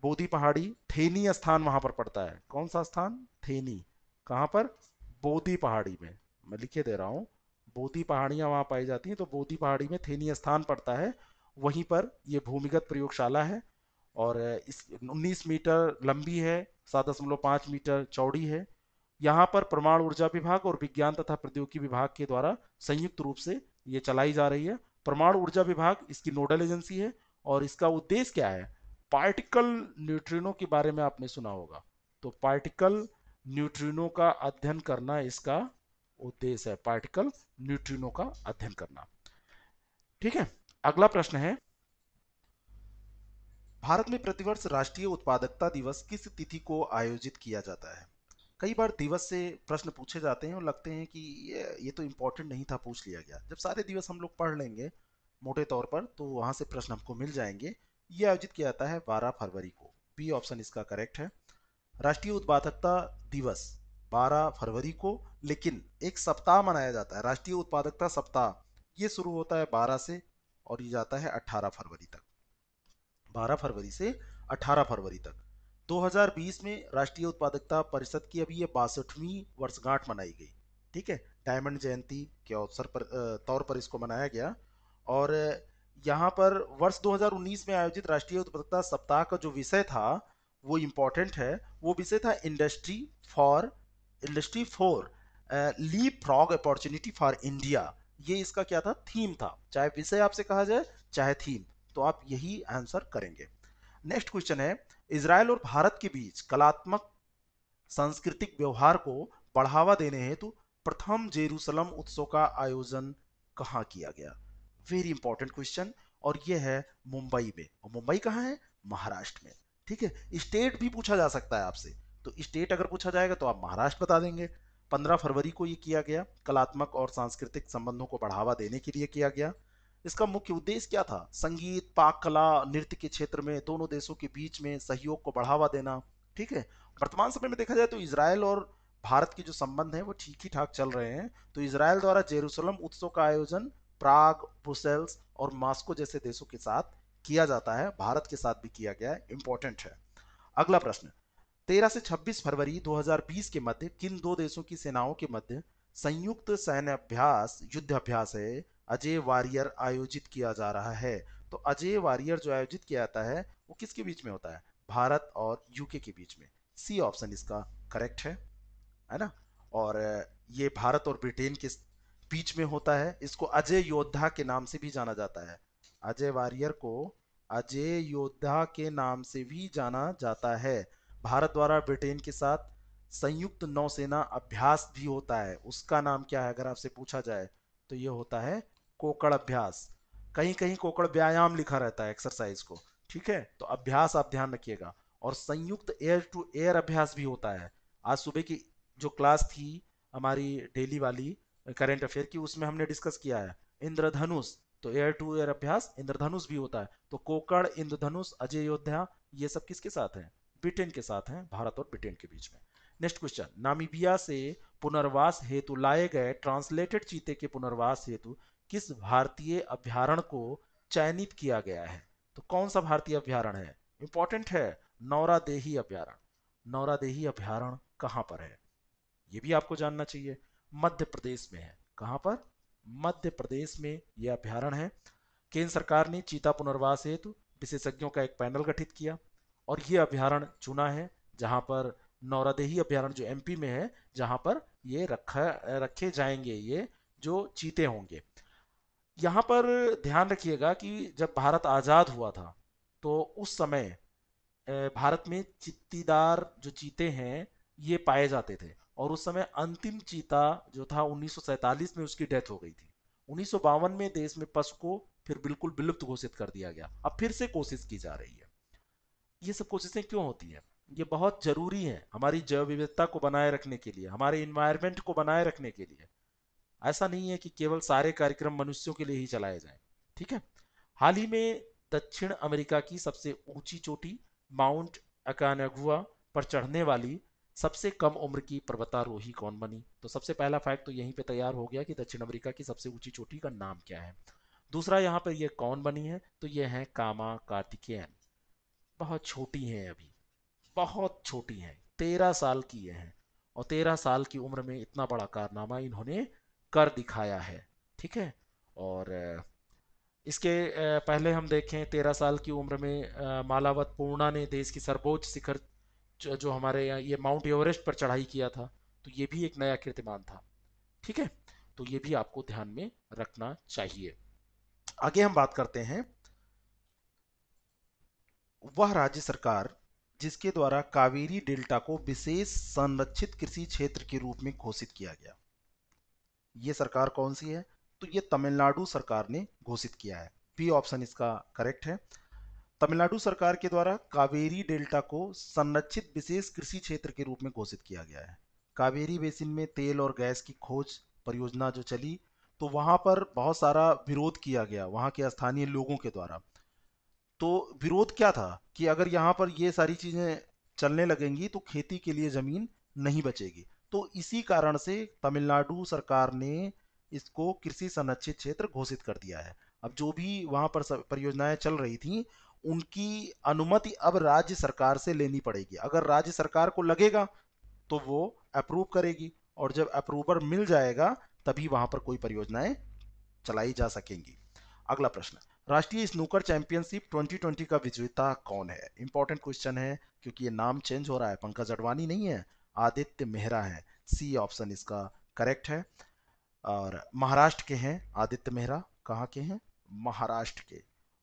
बोधी पहाड़ी, थेनी स्थान वहाँ पर पड़ता है। कौन सा स्थान? थेनी। कहाँ पर? बोधी पहाड़ी में। मैं लिखे दे रहा हूँ, बोधी पहाड़ियाँ वहाँ पाई जाती हैं, तो बोधी पहाड़ी में थेनी स्थान पड़ता है, वहीं पर यह भूमिगत प्रयोगशाला है और इस 19 मीटर लंबी है, 7.5 मीटर चौड़ी है यहाँ पर परमाणु ऊर्जा विभाग और विज्ञान तथा प्रौद्योगिकी विभाग के द्वारा संयुक्त रूप से ये चलाई जा रही है। परमाणु ऊर्जा विभाग इसकी नोडल एजेंसी है और इसका उद्देश्य क्या है, पार्टिकल न्यूट्रिनो के बारे में आपने सुना होगा, तो पार्टिकल न्यूट्रिनो का अध्ययन करना इसका उद्देश्य है, पार्टिकल न्यूट्रिनो का अध्ययन करना। ठीक है, अगला प्रश्न है, भारत में प्रतिवर्ष राष्ट्रीय उत्पादकता दिवस किस तिथि को आयोजित किया जाता है? कई बार दिवस से प्रश्न पूछे जाते हैं और लगते हैं कि ये तो इम्पोर्टेंट नहीं था, पूछ लिया गया। जब सारे दिवस हम लोग पढ़ लेंगे मोटे तौर पर तो वहाँ से प्रश्न हमको मिल जाएंगे। ये आयोजित किया जाता है 12 फरवरी को, बी ऑप्शन इसका करेक्ट है। राष्ट्रीय उत्पादकता दिवस 12 फरवरी को, लेकिन एक सप्ताह मनाया जाता है, राष्ट्रीय उत्पादकता सप्ताह, ये शुरू होता है 12 से और ये जाता है 18 फरवरी तक, 12 फरवरी से 18 फरवरी तक। 2020 में राष्ट्रीय उत्पादकता परिषद की अभी ये 62वीं वर्षगांठ मनाई गई, ठीक है, डायमंड जयंती के अवसर पर तौर पर इसको मनाया गया। और यहाँ पर वर्ष 2019 में आयोजित राष्ट्रीय उत्पादकता सप्ताह का जो विषय था वो इम्पोर्टेंट है, वो विषय था industry for leapfrog opportunity for India, ये इसका क्या था, थीम था। चाहे विषय आपसे कहा जाए चाहे थीम, तो आप यही आंसर करेंगे। नेक्स्ट क्वेश्चन है, इजराइल और भारत के बीच कलात्मक सांस्कृतिक व्यवहार को बढ़ावा देने हेतु प्रथम जेरूसलम उत्सव का आयोजन कहाँ किया गया? वेरी इंपॉर्टेंट क्वेश्चन, और यह है मुंबई में, और मुंबई कहाँ है, महाराष्ट्र में। ठीक है, स्टेट भी पूछा जा सकता है आपसे, तो स्टेट अगर पूछा जाएगा तो आप महाराष्ट्र बता देंगे। 15 फरवरी को ये किया गया, कलात्मक और सांस्कृतिक संबंधों को बढ़ावा देने के लिए किया गया। इसका मुख्य उद्देश्य क्या था, संगीत, पाक कला, नृत्य के क्षेत्र में दोनों देशों के बीच में सहयोग को बढ़ावा देना। ठीक है, वर्तमान समय में देखा जाए तो इजराइल और भारत के जो संबंध हैं वो ठीक ही ठाक चल रहे हैं। तो इजराइल द्वारा जेरूसलम उत्सव का आयोजन प्राग, ब्रुसेल्स और मास्को जैसे देशों के साथ किया जाता है, भारत के साथ भी किया गया है, इंपॉर्टेंट है। अगला प्रश्न, 13 से 26 फरवरी 2020 के मध्य किन दो देशों की सेनाओं के मध्य संयुक्त सैन्य अभ्यास, युद्ध अभ्यास है, अजय वारियर आयोजित किया जा रहा है? तो अजय वारियर जो आयोजित किया जाता है वो किसके बीच में होता है, भारत और यूके के बीच में, सी ऑप्शन इसका करेक्ट है ना। और ये भारत और ब्रिटेन के बीच में होता है, इसको अजय योद्धा के नाम से भी जाना जाता है, अजय वारियर को अजय योद्धा के नाम से भी जाना जाता है। भारत द्वारा ब्रिटेन के साथ संयुक्त नौसेना अभ्यास भी होता है, उसका नाम क्या है अगर आपसे पूछा जाए तो ये होता है कोकड़ अभ्यास। कहीं कहीं कोकड़ व्यायाम लिखा रहता है एक्सरसाइज को, ठीक है, तो अभ्यास आप ध्यान रखिएगा। और संयुक्त एयर टू एयर अभ्यास भी होता है। आज सुबह की जो क्लास थी हमारी डेली वाली करेंट अफेयर की, उसमें हमने डिस्कस किया है इंद्रधनुष, तो एयर टू एयर अभ्यास इंद्रधनुष भी होता है। तो कोकड़, इंद्रधनुष, अजय योद्धा, ये सब किसके साथ है, ब्रिटेन के साथ है, भारत और ब्रिटेन के बीच में। नेक्स्ट क्वेश्चन, नामीबिया से पुनर्वास हेतु लाए गए ट्रांसलेटेड चीते के पुनर्वास हेतु किस भारतीय अभ्यारण को चयनित किया गया है? तो कौन सा भारतीय अभ्यारण है, इंपॉर्टेंट है, नौरादेही अभ्यारण। नौरादेही अभ्यारण कहाँ पर है ये भी आपको जानना चाहिए, मध्य प्रदेश में है। कहाँ पर, मध्य प्रदेश में यह अभ्यारण है। केंद्र सरकार ने चीता पुनर्वास हेतु विशेषज्ञों का एक पैनल गठित किया और यह अभ्यारण चुना है, जहां पर नौरादेही अभ्यारण जो एमपी में है, जहां पर ये रखे जाएंगे, ये जो चीते होंगे। यहाँ पर ध्यान रखिएगा कि जब भारत आज़ाद हुआ था तो उस समय भारत में चित्तीदार जो चीते हैं ये पाए जाते थे, और उस समय अंतिम चीता जो था 1947 में उसकी डेथ हो गई थी। 1952 में देश में पशु को फिर बिल्कुल विलुप्त घोषित कर दिया गया। अब फिर से कोशिश की जा रही है। ये सब कोशिशें क्यों होती हैं? ये बहुत जरूरी है हमारी जैव विविधता को बनाए रखने के लिए, हमारे इन्वायरमेंट को बनाए रखने के लिए। ऐसा नहीं है कि केवल सारे कार्यक्रम मनुष्यों के लिए ही चलाए जाएं। ठीक है, हाल ही में दक्षिण अमेरिका की सबसे ऊंची चोटी माउंट अकानागुआ पर चढ़ने वाली सबसे कम उम्र की पर्वतारोही कौन बनी? तो सबसे पहला फैक्ट तो यहीं पे तैयार हो गया कि दक्षिण अमेरिका की सबसे ऊंची चोटी का नाम क्या है। दूसरा, यहाँ पर यह कौन बनी है? तो यह है कामा कार्तिकेयन। बहुत छोटी हैं, अभी बहुत छोटी हैं, 13 साल की हैं, और 13 साल की उम्र में इतना बड़ा कारनामा इन्होंने कर दिखाया है। ठीक है, और इसके पहले हम देखें 13 साल की उम्र में मालावत पूर्णा ने देश की सर्वोच्च शिखर जो हमारे यहाँ ये माउंट एवरेस्ट पर चढ़ाई किया था, तो ये भी एक नया कीर्तिमान था। ठीक है, तो ये भी आपको ध्यान में रखना चाहिए। आगे हम बात करते हैं, वह राज्य सरकार जिसके द्वारा कावेरी डेल्टा को विशेष संरक्षित कृषि क्षेत्र के रूप में घोषित किया गया, ये सरकार कौन सी है? तो ये तमिलनाडु सरकार ने घोषित किया है। बी ऑप्शन इसका करेक्ट है। तमिलनाडु सरकार के द्वारा कावेरी डेल्टा को संरक्षित विशेष कृषि क्षेत्र के रूप में घोषित किया गया है। कावेरी बेसिन में तेल और गैस की खोज परियोजना जो चली, तो वहाँ पर बहुत सारा विरोध किया गया वहाँ के स्थानीय लोगों के द्वारा। तो विरोध क्या था कि अगर यहाँ पर ये सारी चीज़ें चलने लगेंगी तो खेती के लिए ज़मीन नहीं बचेगी। तो इसी कारण से तमिलनाडु सरकार ने इसको कृषि संरक्षित क्षेत्र घोषित कर दिया है। अब जो भी वहाँ पर परियोजनाएं चल रही थी उनकी अनुमति अब राज्य सरकार से लेनी पड़ेगी। अगर राज्य सरकार को लगेगा तो वो अप्रूव करेगी, और जब अप्रूवर मिल जाएगा तभी वहाँ पर कोई परियोजनाएं चलाई जा सकेंगी। अगला प्रश्न, राष्ट्रीय स्नूकर चैंपियनशिप 2020 का विजेता कौन है? इंपॉर्टेंट क्वेश्चन है क्योंकि ये नाम चेंज हो रहा है, पंकज अडवाणी नहीं है, आदित्य मेहरा है। सी ऑप्शन इसका करेक्ट है। और महाराष्ट्र के हैं आदित्य मेहरा। कहाँ के हैं? महाराष्ट्र के।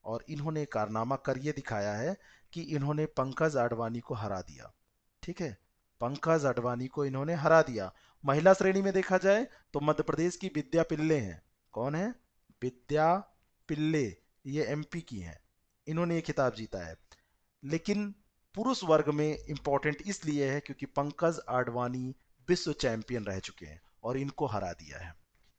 और इन्होंने कारनामा कर ये दिखाया है कि इन्होंने पंकज आडवाणी को हरा दिया। ठीक है, पंकज आडवाणी को इन्होंने हरा दिया। महिला श्रेणी में देखा जाए तो मध्य प्रदेश की विद्या पिल्ले हैं। कौन है? विद्या पिल्ले, ये एमपी की हैं, इन्होंने ये खिताब जीता है। लेकिन पुरुष वर्ग में इम्पोर्टेंट इसलिए है क्योंकि पंकज आडवाणी विश्व चैंपियन रह चुके हैं और इनको हरा दिया है।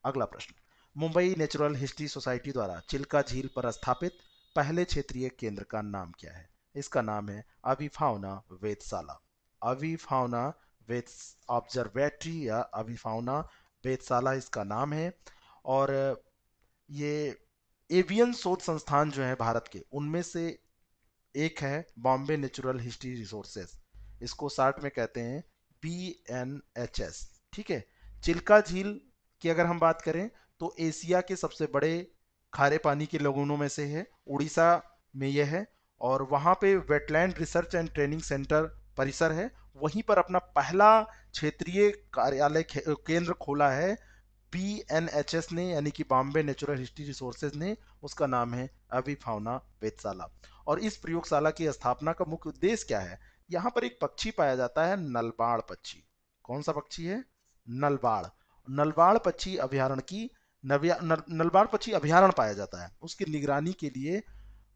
अगला प्रश्न, मुंबई नेचुरल हिस्ट्री सोसाइटी द्वारा चिल्का झील पर स्थापित पहले क्षेत्रीय केंद्र का नाम क्या है? इसका नाम है अभिभावना वेधशाला। अभिभावना वेद ऑब्जर्वेटरी या अभिभावना वेधशाला इसका नाम है। और ये एवियन शोध संस्थान जो है भारत के, उनमें से एक है बॉम्बे नेचुरल हिस्ट्री रिसोर्सेस, इसको शॉर्ट में कहते हैं BNHS। ठीक है, चिल्का झील की अगर हम बात करें तो एशिया के सबसे बड़े खारे पानी के लैगूनों में से है, उड़ीसा में यह है, और वहाँ पे wetland research and training centre परिसर है, वहीं पर अपना पहला क्षेत्रीय कार्यालय केंद्र खोला है BNHS ने, यानी कि बॉम्बे नेचुरल हिस्ट्री रिसोर्सेज ने। उसका नाम है अभिभावना वेधशाला। और इस प्रयोगशाला की स्थापना का मुख्य उद्देश्य क्या है? यहाँ पर एक पक्षी पाया जाता है, नलबाड़ पक्षी। कौन सा पक्षी है? नलबाड़। नलबाड़ पक्षी अभ्यारण की नलबाड़ पक्षी अभ्यारण पाया जाता है, उसकी निगरानी के लिए।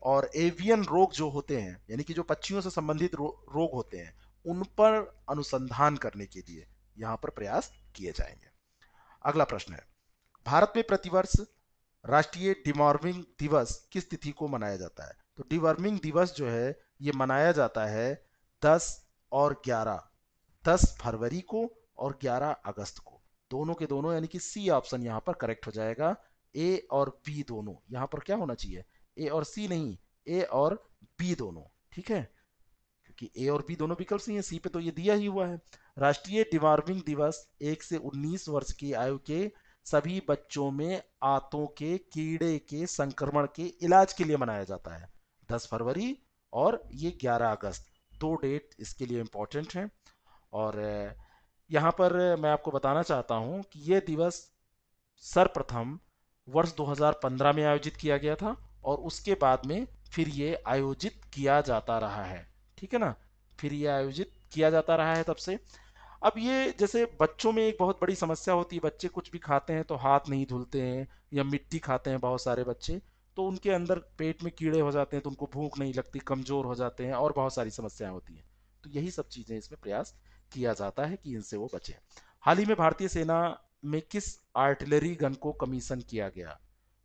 और एवियन रोग जो होते हैं, यानी कि जो पक्षियों से संबंधित रोग होते हैं, उन पर अनुसंधान करने के लिए यहाँ पर प्रयास किए जाएंगे। अगला प्रश्न है, भारत में प्रतिवर्ष राष्ट्रीय डिवॉर्मिंग दिवस किस तिथि को मनाया जाता है? तो डिवॉर्मिंग दिवस जो है ये मनाया जाता है 10 और 11, 10 फरवरी को और 11 अगस्त को, दोनों के दोनों, यानी कि सी ऑप्शन यहाँ पर करेक्ट हो जाएगा। ए और बी दोनों, यहाँ पर क्या होना चाहिए? ए और सी नहीं, ए और बी दोनों। ठीक है, कि ए और बी दोनों विकल्प सही हैं, सी पे तो ये दिया ही हुआ है। राष्ट्रीय डिवॉर्मिंग दिवस 1 से 19 वर्ष की आयु के सभी बच्चों में आंतों के कीड़े के संक्रमण के इलाज के लिए मनाया जाता है। 10 फरवरी और ये 11 अगस्त, दो डेट इसके लिए इम्पोर्टेंट हैं। और यहाँ पर मैं आपको बताना चाहता हूँ कि ये दिवस सर्वप्रथम वर्ष 2015 में आयोजित किया गया था और उसके बाद में फिर ये आयोजित किया जाता रहा है। ठीक है ना, फिर ये आयोजित किया जाता रहा है तब से। अब ये जैसे बच्चों में एक बहुत बड़ी समस्या होती है, बच्चे कुछ भी खाते हैं तो हाथ नहीं धुलते हैं, या मिट्टी खाते हैं बहुत सारे बच्चे, तो उनके अंदर पेट में कीड़े हो जाते हैं, तो उनको भूख नहीं लगती, कमज़ोर हो जाते हैं, और बहुत सारी समस्याएं होती हैं। तो यही सब चीज़ें इसमें प्रयास किया जाता है कि इनसे वो बचें। हाल ही में भारतीय सेना में किस आर्टिलरी गन को कमीशन किया गया?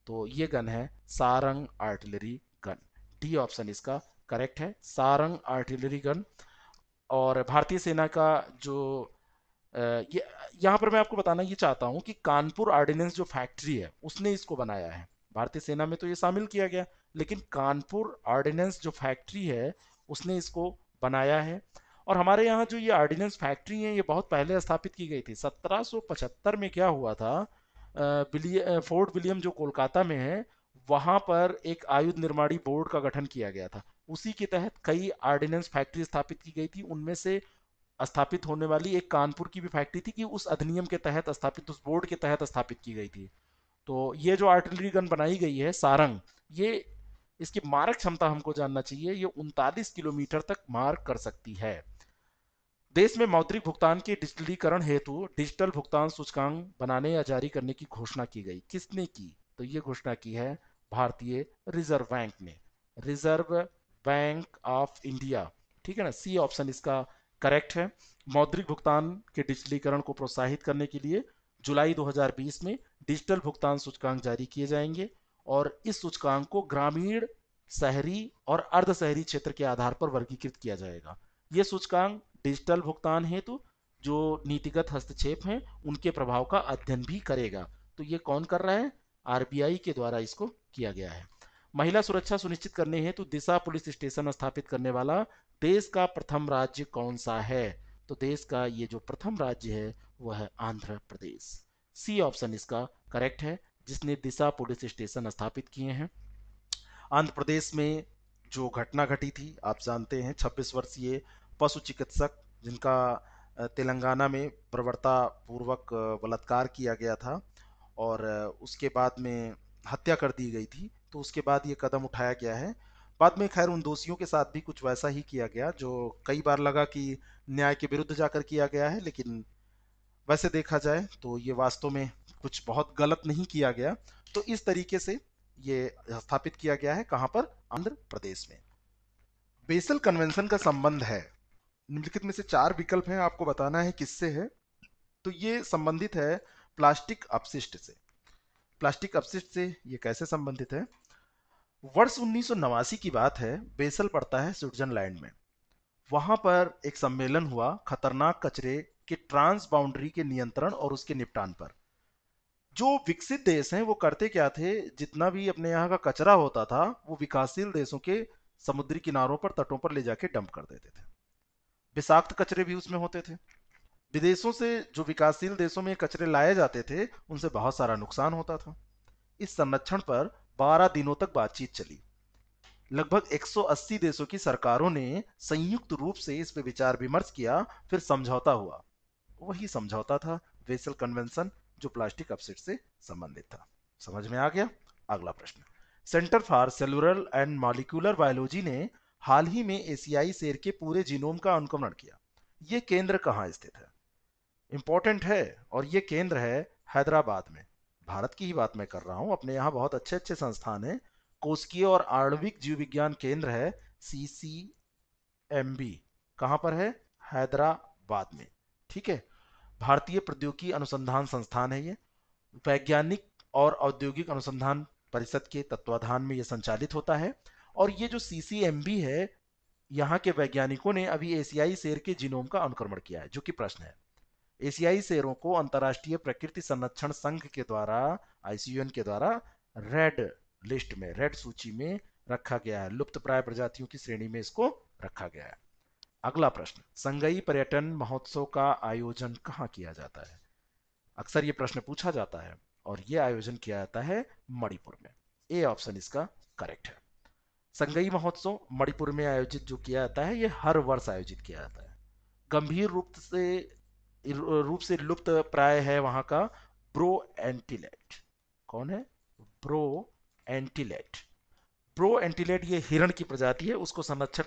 तो ये गन है Sarang artillery gun. D option इसका करेक्ट है, सारंग आर्टिलरी गन। और भारतीय सेना का जो यहाँ पर मैं आपको बताना ये चाहता हूँ कि कानपुर आर्डिनेंस जो फैक्ट्री है उसने इसको बनाया है। भारतीय सेना में तो ये शामिल किया गया, लेकिन कानपुर आर्डिनेंस जो फैक्ट्री है उसने इसको बनाया है। और हमारे यहाँ जो ये आर्डिनेंस फैक्ट्री है ये बहुत पहले स्थापित की गई थी। 1775 में क्या हुआ था, फोर्ट विलियम जो कोलकाता में है वहाँ पर एक आयुध निर्माणी बोर्ड का गठन किया गया था। उसी के तहत कई आर्डिनेंस फैक्ट्री स्थापित की गई थी, उनमें से स्थापित होने वाली एक कानपुर की भी फैक्ट्री थी कि उस अधिनियम के तहत स्थापित, उस बोर्ड के तहत स्थापित की गई थी। तो ये जो आर्टिलरी गन बनाई गई है सारंग, ये इसकी मारक क्षमता हमको जानना चाहिए, ये 39 किलोमीटर तक मार कर सकती है। देश में मौद्रिक भुगतान के डिजिटलीकरण हेतु डिजिटल भुगतान सूचकांक बनाने या जारी करने की घोषणा की गई। किसने की? तो ये घोषणा की है भारतीय रिजर्व बैंक ने, रिजर्व बैंक ऑफ इंडिया। ठीक है ना, सी ऑप्शन इसका करेक्ट है। मौद्रिक भुगतान के डिजिटलीकरण को प्रोत्साहित करने के लिए जुलाई 2020 में डिजिटल भुगतान सूचकांक जारी किए जाएंगे और इस सूचकांक को ग्रामीण, शहरी और अर्ध शहरी क्षेत्र के आधार पर वर्गीकृत किया जाएगा। ये सूचकांक डिजिटल भुगतान हेतु जो नीतिगत हस्तक्षेप हैं उनके प्रभाव का अध्ययन भी करेगा। तो ये कौन कर रहा है? आरबीआई के द्वारा इसको किया गया है। महिला सुरक्षा सुनिश्चित करने हेतु दिशा पुलिस स्टेशन स्थापित करने वाला देश का प्रथम राज्य कौन सा है? तो देश का ये जो प्रथम राज्य है वह है आंध्र प्रदेश। सी ऑप्शन इसका करेक्ट है, जिसने दिशा पुलिस स्टेशन स्थापित किए हैं। आंध्र प्रदेश में जो घटना घटी थी आप जानते हैं, 26 वर्षीय पशु चिकित्सक जिनका तेलंगाना में बर्बरतापूर्वक बलात्कार किया गया था और उसके बाद में हत्या कर दी गई थी, तो उसके बाद ये कदम उठाया गया है। बाद में खैर उन दोषियों के साथ भी कुछ वैसा ही किया गया जो कई बार लगा कि न्याय के विरुद्ध जाकर किया गया है, लेकिन वैसे देखा जाए तो ये वास्तव में कुछ बहुत गलत नहीं किया गया। तो इस तरीके से ये स्थापित किया गया है। कहाँ पर? आंध्र प्रदेश में। बेसल कन्वेंशन का संबंध है, निम्नलिखित में से चार विकल्प हैं, आपको बताना है किससे है। तो ये संबंधित है प्लास्टिक अपशिष्ट से। प्लास्टिक अपशिष्ट से ये कैसे संबंधित है? वर्ष 1989 की बात है, बेसल पड़ता है स्विट्जरलैंड में। वहां पर एक सम्मेलन हुआ खतरनाक कचरे के ट्रांस बाउंड्री के नियंत्रण और उसके निपटान पर। जो विकसित देश हैं वो करते क्या थे, जितना भी अपने यहाँ का कचरा होता था वो विकासशील देशों के समुद्री किनारों पर, तटों पर ले जाके डंप कर देते थे। विषाक्त कचरे भी उसमें होते थे। विदेशों से जो विकासशील देशों में कचरे लाए जाते थे उनसे बहुत सारा नुकसान होता था। इस संरक्षण पर 12 दिनों तक बातचीत चली। लगभग 180 देशों की सरकारों ने संयुक्त रूप से इस पर विचार विमर्श किया, फिर समझौता हुआ। वही समझौता था बेसल कन्वेंशन, जो प्लास्टिक अपशिष्ट से संबंधित था। समझ में आ गया? अगला प्रश्न। Centre for cellular and molecular biology ने हाल ही में एशियाई शेर के पूरे जीनोम का अनुकरण किया। ये केंद्र कहाँ स्थित है? इंपॉर्टेंट है, और ये केंद्र है हैदराबाद में। भारत की ही बात मैं कर रहा हूँ, अपने यहाँ बहुत अच्छे अच्छे संस्थान हैं। कोशिकीय और आणविक जीव विज्ञान केंद्र है CCMB। कहाँ पर है? हैदराबाद में। ठीक है। भारतीय प्रौद्योगिकी अनुसंधान संस्थान है ये। वैज्ञानिक और औद्योगिक अनुसंधान परिषद के तत्वाधान में ये संचालित होता है। और ये जो CCMB है, यहाँ के वैज्ञानिकों ने अभी एशियाई शेर के जीनोम का अनुक्रमण किया है, जो कि प्रश्न है। एशियाई शेरों को अंतर्राष्ट्रीय प्रकृति संरक्षण संघ के द्वारा, ICUN के द्वारा रेड लिस्ट में, रेड सूची में रखा गया है। लुप्तप्राय प्रजातियों की श्रेणी में इसको रखा गया है। अगला प्रश्न। संगई पर्यटन महोत्सव का आयोजन कहाँ किया जाता है? अक्सर ये प्रश्न पूछा जाता है और ये आयोजन किया जाता है मणिपुर में। ए ऑप्शन इसका करेक्ट है। संगई महोत्सव मणिपुर में आयोजित जो किया जाता है, ये हर वर्ष आयोजित किया जाता है। गंभीर रूप से लुप्त प्राय है वहां का ब्रो एंटीलेट। कौन है? ब्रो एंटीलेट। ब्रो एंटीलेट ये हिरण की प्रजाति है, उसको संरक्षण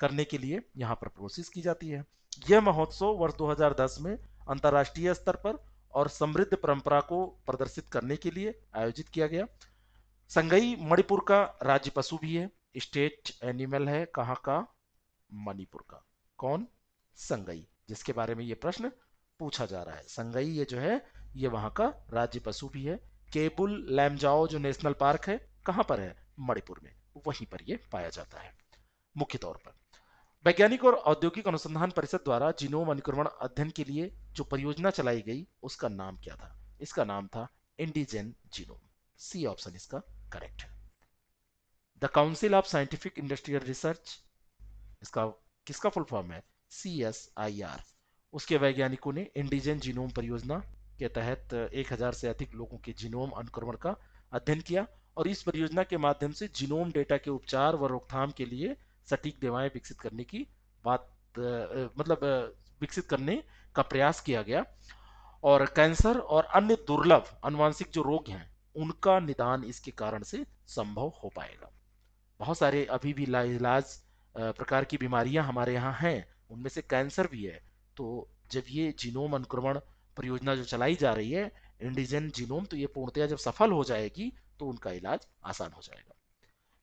करने के लिए यहाँ पर प्रोसेस की जाती है। यह महोत्सव वर्ष 2010 में अंतर्राष्ट्रीय स्तर पर और समृद्ध परंपरा को प्रदर्शित करने के लिए आयोजित किया गया। संगई मणिपुर का राज्य पशु भी है, स्टेट एनिमल है। कहाँ का? मणिपुर का। कौन? संगई, जिसके बारे में ये प्रश्न पूछा जा रहा है। संगई ये जो है ये वहाँ का राज्य पशु भी है। केबुल लैमजाओ जो नेशनल पार्क है, कहाँ पर है? मणिपुर में। वहीं पर ये पाया जाता है मुख्य तौर पर। वैज्ञानिक और औद्योगिक अनुसंधान परिषद द्वारा जीनोम अनुक्रमण अध्ययन के लिए जो परियोजना चलाई गई उसका नाम क्या था? इसका नाम था इंडिजन जीनोम। सी ऑप्शन इसका करेक्ट है। The council of scientific industrial research, इसका किसका फुल फॉर्म है? CSIR। उसके वैज्ञानिकों ने इंडिजन जीनोम परियोजना के तहत 1000 से अधिक लोगों के जीनोम अनुक्रमण का अध्ययन किया और इस परियोजना के माध्यम से जीनोम डेटा के उपचार व रोकथाम के लिए सटीक दवाएं विकसित करने की बात, मतलब विकसित करने का प्रयास किया गया और कैंसर और अन्य दुर्लभ अनुवांशिक जो रोग हैं उनका निदान इसके कारण से संभव हो पाएगा। बहुत सारे अभी भी लाइलाज प्रकार की बीमारियां हमारे यहाँ हैं, उनमें से कैंसर भी है। तो जब ये जीनोम अनुक्रमण परियोजना जो चलाई जा रही है इंडिजन जीनोम, तो ये पूर्णतया जब सफल हो जाएगी तो उनका इलाज आसान हो जाएगा।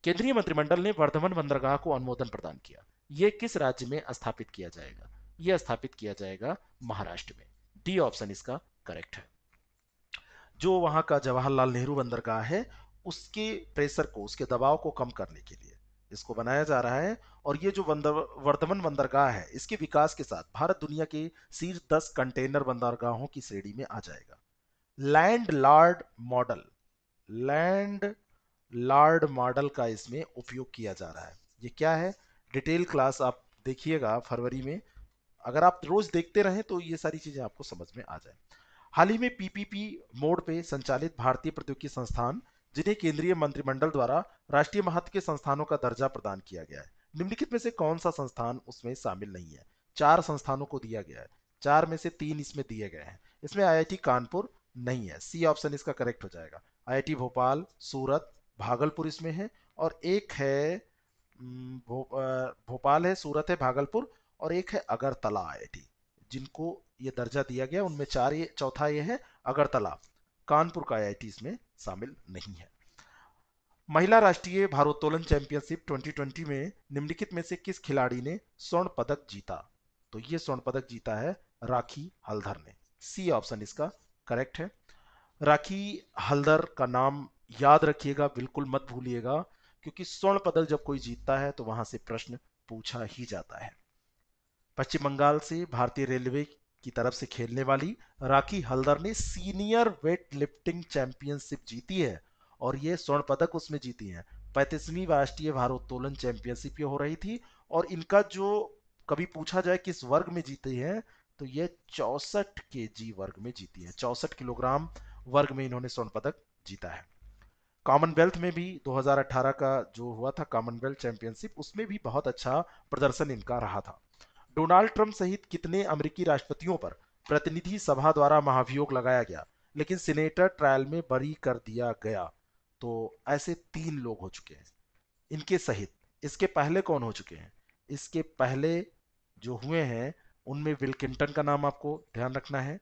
केंद्रीय मंत्रिमंडल ने वर्धमान बंदरगाह को अनुमोदन प्रदान किया। ये किस राज्य में स्थापित किया जाएगा? ये स्थापित किया जाएगा महाराष्ट्र में। डी ऑप्शन इसका करेक्ट है। जो वहां का जवाहरलाल नेहरू बंदरगाह है उसके प्रेशर को, उसके दबाव को कम करने के लिए इसको बनाया जा रहा है। और ये जो वर्धमान बंदरगाह है इसके विकास के साथ भारत दुनिया के शीर्ष 10 कंटेनर बंदरगाहों की श्रेणी में आ जाएगा। लैंड लॉर्ड मॉडल का इसमें उपयोग किया जा रहा है। ये क्या है? डिटेल क्लास आप देखिएगा फरवरी में, अगर आप रोज देखते रहें तो ये सारी चीजें आपको समझ में आ जाए। हाल ही में पीपीपी मोड पे संचालित भारतीय प्रौद्योगिकी संस्थान, जिन्हें केंद्रीय मंत्रिमंडल द्वारा राष्ट्रीय महत्व के संस्थानों का दर्जा प्रदान किया गया है, निम्नलिखित में से कौन सा संस्थान उसमें शामिल नहीं है? 4 संस्थानों को दिया गया है, 4 में से 3 इसमें दिए गए हैं। इसमें आईआईटी कानपुर नहीं है, सी ऑप्शन इसका करेक्ट हो जाएगा। आईआईटी भोपाल, सूरत, भागलपुर इसमें है, और एक है भोपाल है, सूरत है, भागलपुर, और एक है अगरतला आईआईटी, जिनको ये दर्जा दिया गया। उनमें 4, ये चौथा ये है अगरतला। कानपुर का आईआईटी इसमें शामिल नहीं है। महिला राष्ट्रीय भारोत्तोलन चैंपियनशिप 2020 में निम्नलिखित में से किस खिलाड़ी ने स्वर्ण पदक जीता? तो ये स्वर्ण पदक जीता है राखी हल्धर ने। सी ऑप्शन इसका करेक्ट है। राखी हल्धर का नाम याद रखिएगा, बिल्कुल मत भूलिएगा, क्योंकि स्वर्ण पदक जब कोई जीतता है तो वहां से प्रश्न पूछा ही जाता है। पश्चिम बंगाल से भारतीय रेलवे की तरफ से खेलने वाली राखी हल्धर ने सीनियर वेट लिफ्टिंग चैंपियनशिप जीती है और ये स्वर्ण पदक उसमें जीती हैं। 35वीं राष्ट्रीय भारोत्तोलन चैंपियनशिप ये हो रही थी और इनका जो कभी पूछा जाए किस वर्ग में जीती है तो ये 64 kg वर्ग में जीती है। 64 किलोग्राम वर्ग में इन्होंने स्वर्ण पदक जीता है। कॉमनवेल्थ में भी 2018 का जो हुआ था कॉमनवेल्थ चैंपियनशिप, उसमें भी बहुत अच्छा प्रदर्शन इनका रहा था। डोनाल्ड ट्रंप सहित कितने अमेरिकी राष्ट्रपतियों पर प्रतिनिधि सभा द्वारा महाभियोग लगाया गया लेकिन सीनेटर ट्रायल में बरी कर दिया गया? तो ऐसे 3 लोग हो चुके हैं इनके सहित। इसके पहले कौन हो चुके हैं? इसके पहले जो हुए हैं उनमें विल क्लिंटन का नाम आपको ध्यान रखना है।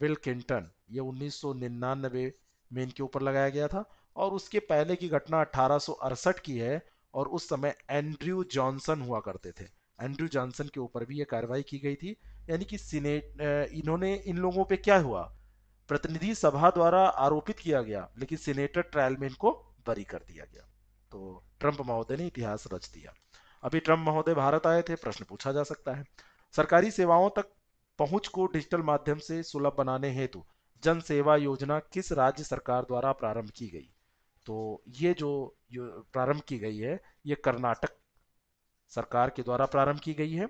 विल क्लिंटन, ये 1999 में इनके ऊपर लगाया गया था, और उसके पहले की घटना 1868 की है और उस समय एंड्रयू जॉनसन हुआ करते थे। एंड्रयू जॉनसन के ऊपर भी ये कार्रवाई की गई थी। यानी कि सीनेट, इन्होंने इन लोगों पे क्या हुआ, प्रतिनिधि सभा द्वारा आरोपित किया गया लेकिन सीनेटर ट्रायल में इनको बरी कर दिया गया। तो ट्रंप महोदय ने इतिहास रच दिया। अभी ट्रंप महोदय भारत आए थे, प्रश्न पूछा जा सकता है। सरकारी सेवाओं तक पहुंच को डिजिटल माध्यम से सुलभ बनाने हेतु जन सेवा योजना किस राज्य सरकार द्वारा प्रारंभ की गई? तो ये जो प्रारंभ की गई है ये कर्नाटक सरकार के द्वारा प्रारंभ की गई है।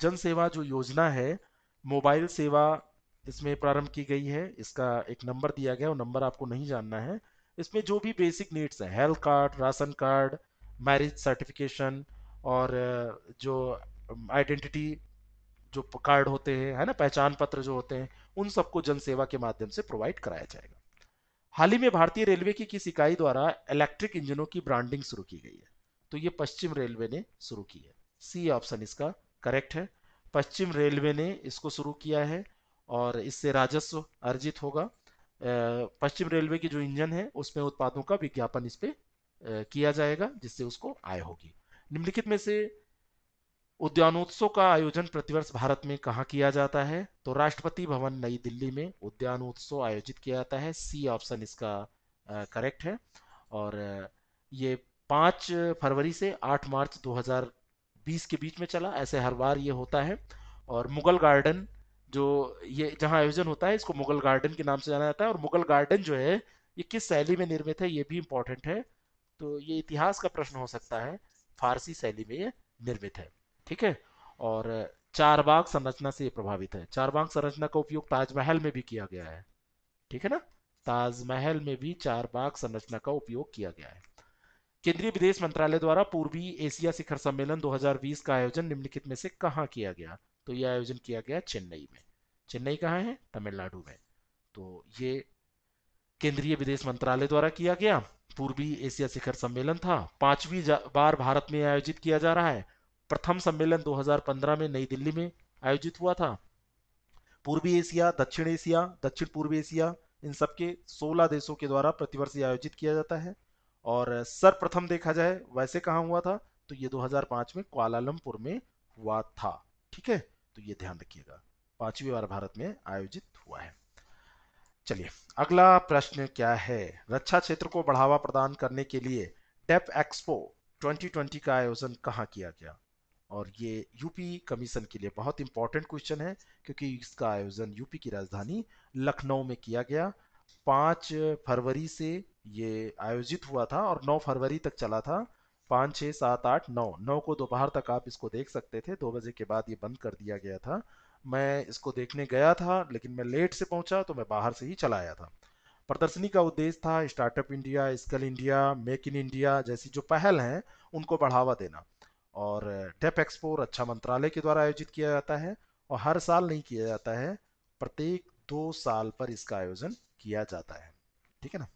जन सेवा जो योजना है, मोबाइल सेवा इसमें प्रारंभ की गई है। इसका एक नंबर दिया गया, वो नंबर आपको नहीं जानना है। इसमें जो भी बेसिक नीड्स हैं, health card, ration card, marriage certification और जो आइडेंटिटी जो कार्ड होते हैं, है ना, पहचान पत्र जो होते हैं, उन सबको जन सेवा के माध्यम से प्रोवाइड कराया जाएगा। हाल ही में भारतीय रेलवे की किस इकाई द्वारा इलेक्ट्रिक इंजनों की ब्रांडिंग शुरू की गई है? तो ये पश्चिम रेलवे ने शुरू की है। सी ऑप्शन इसका करेक्ट है। पश्चिम रेलवे ने इसको शुरू किया है और इससे राजस्व अर्जित होगा। पश्चिम रेलवे की जो इंजन है उसमें उत्पादों का विज्ञापन इस पे किया जाएगा जिससे उसको आय होगी। निम्नलिखित में से उद्यानोत्सव का आयोजन प्रतिवर्ष भारत में कहाँ किया जाता है? तो राष्ट्रपति भवन नई दिल्ली में उद्यानोत्सव आयोजित किया जाता है। सी ऑप्शन इसका करेक्ट है। और ये 5 फरवरी से 8 मार्च 2020 के बीच में चला, ऐसे हर बार ये होता है। और मुगल गार्डन जो ये जहाँ आयोजन होता है इसको मुगल गार्डन के नाम से जाना जाता है। और मुगल गार्डन जो है ये किस शैली में निर्मित है, ये भी इम्पोर्टेंट है। तो ये इतिहास का प्रश्न हो सकता है। फारसी शैली में ये निर्मित है, ठीक है। और चारबाग संरचना से ये प्रभावित है। चारबाग संरचना का उपयोग ताजमहल में भी किया गया है, ठीक है ना। ताजमहल में भी चारबाग संरचना का उपयोग किया गया है। केंद्रीय विदेश मंत्रालय द्वारा पूर्वी एशिया शिखर सम्मेलन 2020 का आयोजन निम्नलिखित में से कहाँ किया गया? तो यह आयोजन किया गया चेन्नई में। चेन्नई कहाँ है? तमिलनाडु में। तो ये केंद्रीय विदेश मंत्रालय द्वारा किया गया पूर्वी एशिया शिखर सम्मेलन था। 5वीं बार भारत में आयोजित किया जा रहा है। प्रथम सम्मेलन 2015 में नई दिल्ली में आयोजित हुआ था। पूर्वी एशिया, दक्षिण पूर्वी एशिया, इन सब के 16 देशों के द्वारा प्रतिवर्ष आयोजित किया जाता है। और सर्वप्रथम देखा जाए वैसे कहाँ हुआ था तो ये 2005 में कुआलालंपुर में हुआ था। ठीक है, तो ये ध्यान रखिएगा, 5वीं बार भारत में आयोजित हुआ है। चलिए अगला प्रश्न क्या है। रक्षा क्षेत्र को बढ़ावा प्रदान करने के लिए डेप एक्सपो 2020 का आयोजन कहाँ किया गया? और ये यूपी कमीशन के लिए बहुत इंपॉर्टेंट क्वेश्चन है क्योंकि इसका आयोजन यूपी की राजधानी लखनऊ में किया गया। 5 फरवरी से ये आयोजित हुआ था और 9 फरवरी तक चला था। 5, 6, 7, 8, 9 को दोपहर तक आप इसको देख सकते थे। 2 बजे के बाद ये बंद कर दिया गया था। मैं इसको देखने गया था लेकिन मैं लेट से पहुंचा तो मैं बाहर से ही चला आया था। प्रदर्शनी का उद्देश्य था startup India, skill India, make in India जैसी जो पहल हैं उनको बढ़ावा देना। और टेप एक्सपो रक्षा मंत्रालय के द्वारा आयोजित किया जाता है और हर साल नहीं किया जाता है, प्रत्येक 2 साल पर इसका आयोजन किया जाता है। ठीक है ना।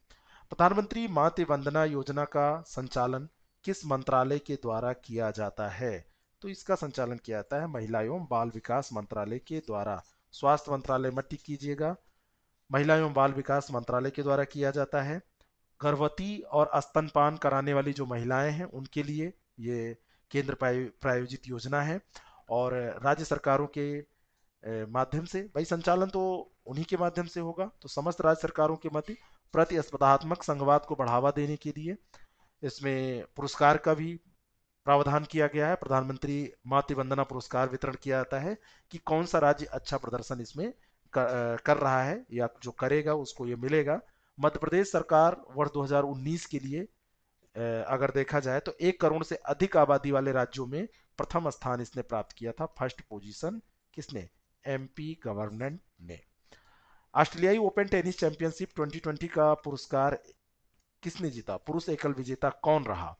प्रधानमंत्री मातृ वंदना योजना का संचालन किस मंत्रालय के द्वारा किया जाता है? तो इसका संचालन किया जाता है महिला एवं बाल विकास मंत्रालय के द्वारा। स्वास्थ्य मंत्रालय मत टिक कीजिएगा, महिला एवं बाल विकास मंत्रालय के द्वारा किया जाता है। गर्भवती और स्तनपान कराने वाली जो महिलाएं हैं उनके लिए ये केंद्र प्रायोजित योजना है और राज्य सरकारों के माध्यम से, भाई संचालन तो उन्हीं के माध्यम से होगा, तो समस्त राज्य सरकारों के मध्य प्रतिस्पर्धात्मक संघवाद को बढ़ावा देने के लिए इसमें पुरस्कार का भी प्रावधान किया गया है। प्रधानमंत्री मातृ वंदना पुरस्कार वितरण किया जाता है कि कौन सा राज्य अच्छा प्रदर्शन इसमें कर रहा है या जो करेगा उसको ये मिलेगा। मध्य प्रदेश सरकार वर्ष 2019 के लिए अगर देखा जाए तो 1 करोड़ से अधिक आबादी वाले राज्यों में प्रथम स्थान इसने प्राप्त किया था। फर्स्ट पोजीशन किसने? एमपी गवर्नमेंट ने। ऑस्ट्रेलियाई ओपन टेनिस चैंपियनशिप 2020 का पुरस्कार किसने जीता? पुरुष एकल विजेता कौन रहा?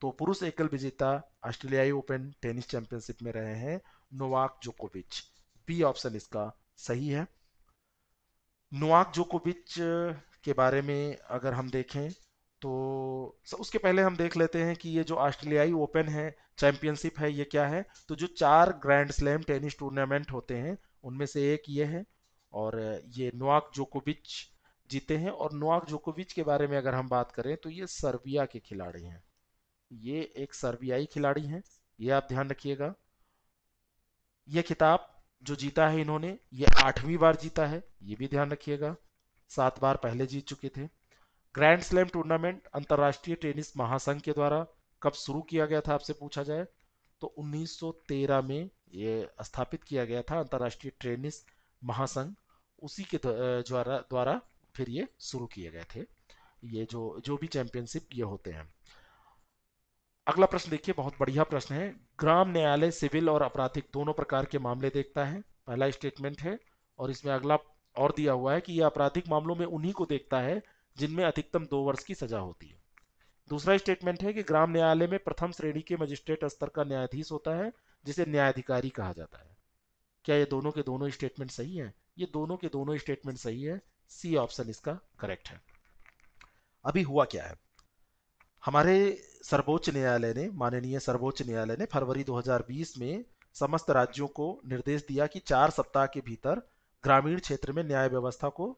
तो पुरुष एकल विजेता ऑस्ट्रेलियाई ओपन टेनिस चैंपियनशिप में रहे हैं नोवाक जोकोविच। बी ऑप्शन इसका सही है। नोवाक जोकोविच के बारे में अगर हम देखें तो उसके पहले हम देख लेते हैं कि ये जो ऑस्ट्रेलियाई ओपन है चैंपियनशिप है ये क्या है। तो जो 4 ग्रैंड स्लैम टेनिस टूर्नामेंट होते हैं उनमें से एक ये है और ये नोवाक जोकोविच जीते हैं। और नोवाक जोकोविच के बारे में अगर हम बात करें तो ये सर्बिया के खिलाड़ी हैं, ये एक सर्बियाई खिलाड़ी हैं, ये आप ध्यान रखिएगा। ये खिताब जो जीता है इन्होंने ये 8वीं बार जीता है, ये भी ध्यान रखिएगा। 7 बार पहले जीत चुके थे। ग्रैंड स्लैम टूर्नामेंट अंतर्राष्ट्रीय टेनिस महासंघ के द्वारा कब शुरू किया गया था आपसे पूछा जाए तो 1913 में ये स्थापित किया गया था अंतर्राष्ट्रीय टेनिस महासंघ, उसी के द्वारा फिर ये शुरू किए गए थे ये जो भी चैंपियनशिप ये होते हैं। अगला प्रश्न देखिए, बहुत बढ़िया प्रश्न है। ग्राम न्यायालय सिविल और आपराधिक दोनों प्रकार के मामले देखता है, पहला स्टेटमेंट है। और इसमें अगला और दिया हुआ है कि यह आपराधिक मामलों में उन्हीं को देखता है जिनमें अधिकतम 2 वर्ष की सजा होती है। दूसरा स्टेटमेंट है कि ग्राम न्यायालय में प्रथम श्रेणी के मजिस्ट्रेट स्तर का न्यायाधीश होता है जिसे न्यायाधिकारी कहा जाता है। क्या ये दोनों के दोनों स्टेटमेंट सही है? ये दोनों के दोनों स्टेटमेंट सही है। सी ऑप्शन इसका करेक्ट है। अभी हुआ क्या है, हमारे सर्वोच्च न्यायालय ने, माननीय सर्वोच्च न्यायालय ने फरवरी 2020 में समस्त राज्यों को निर्देश दिया कि 4 सप्ताह के भीतर ग्रामीण क्षेत्र में न्याय व्यवस्था को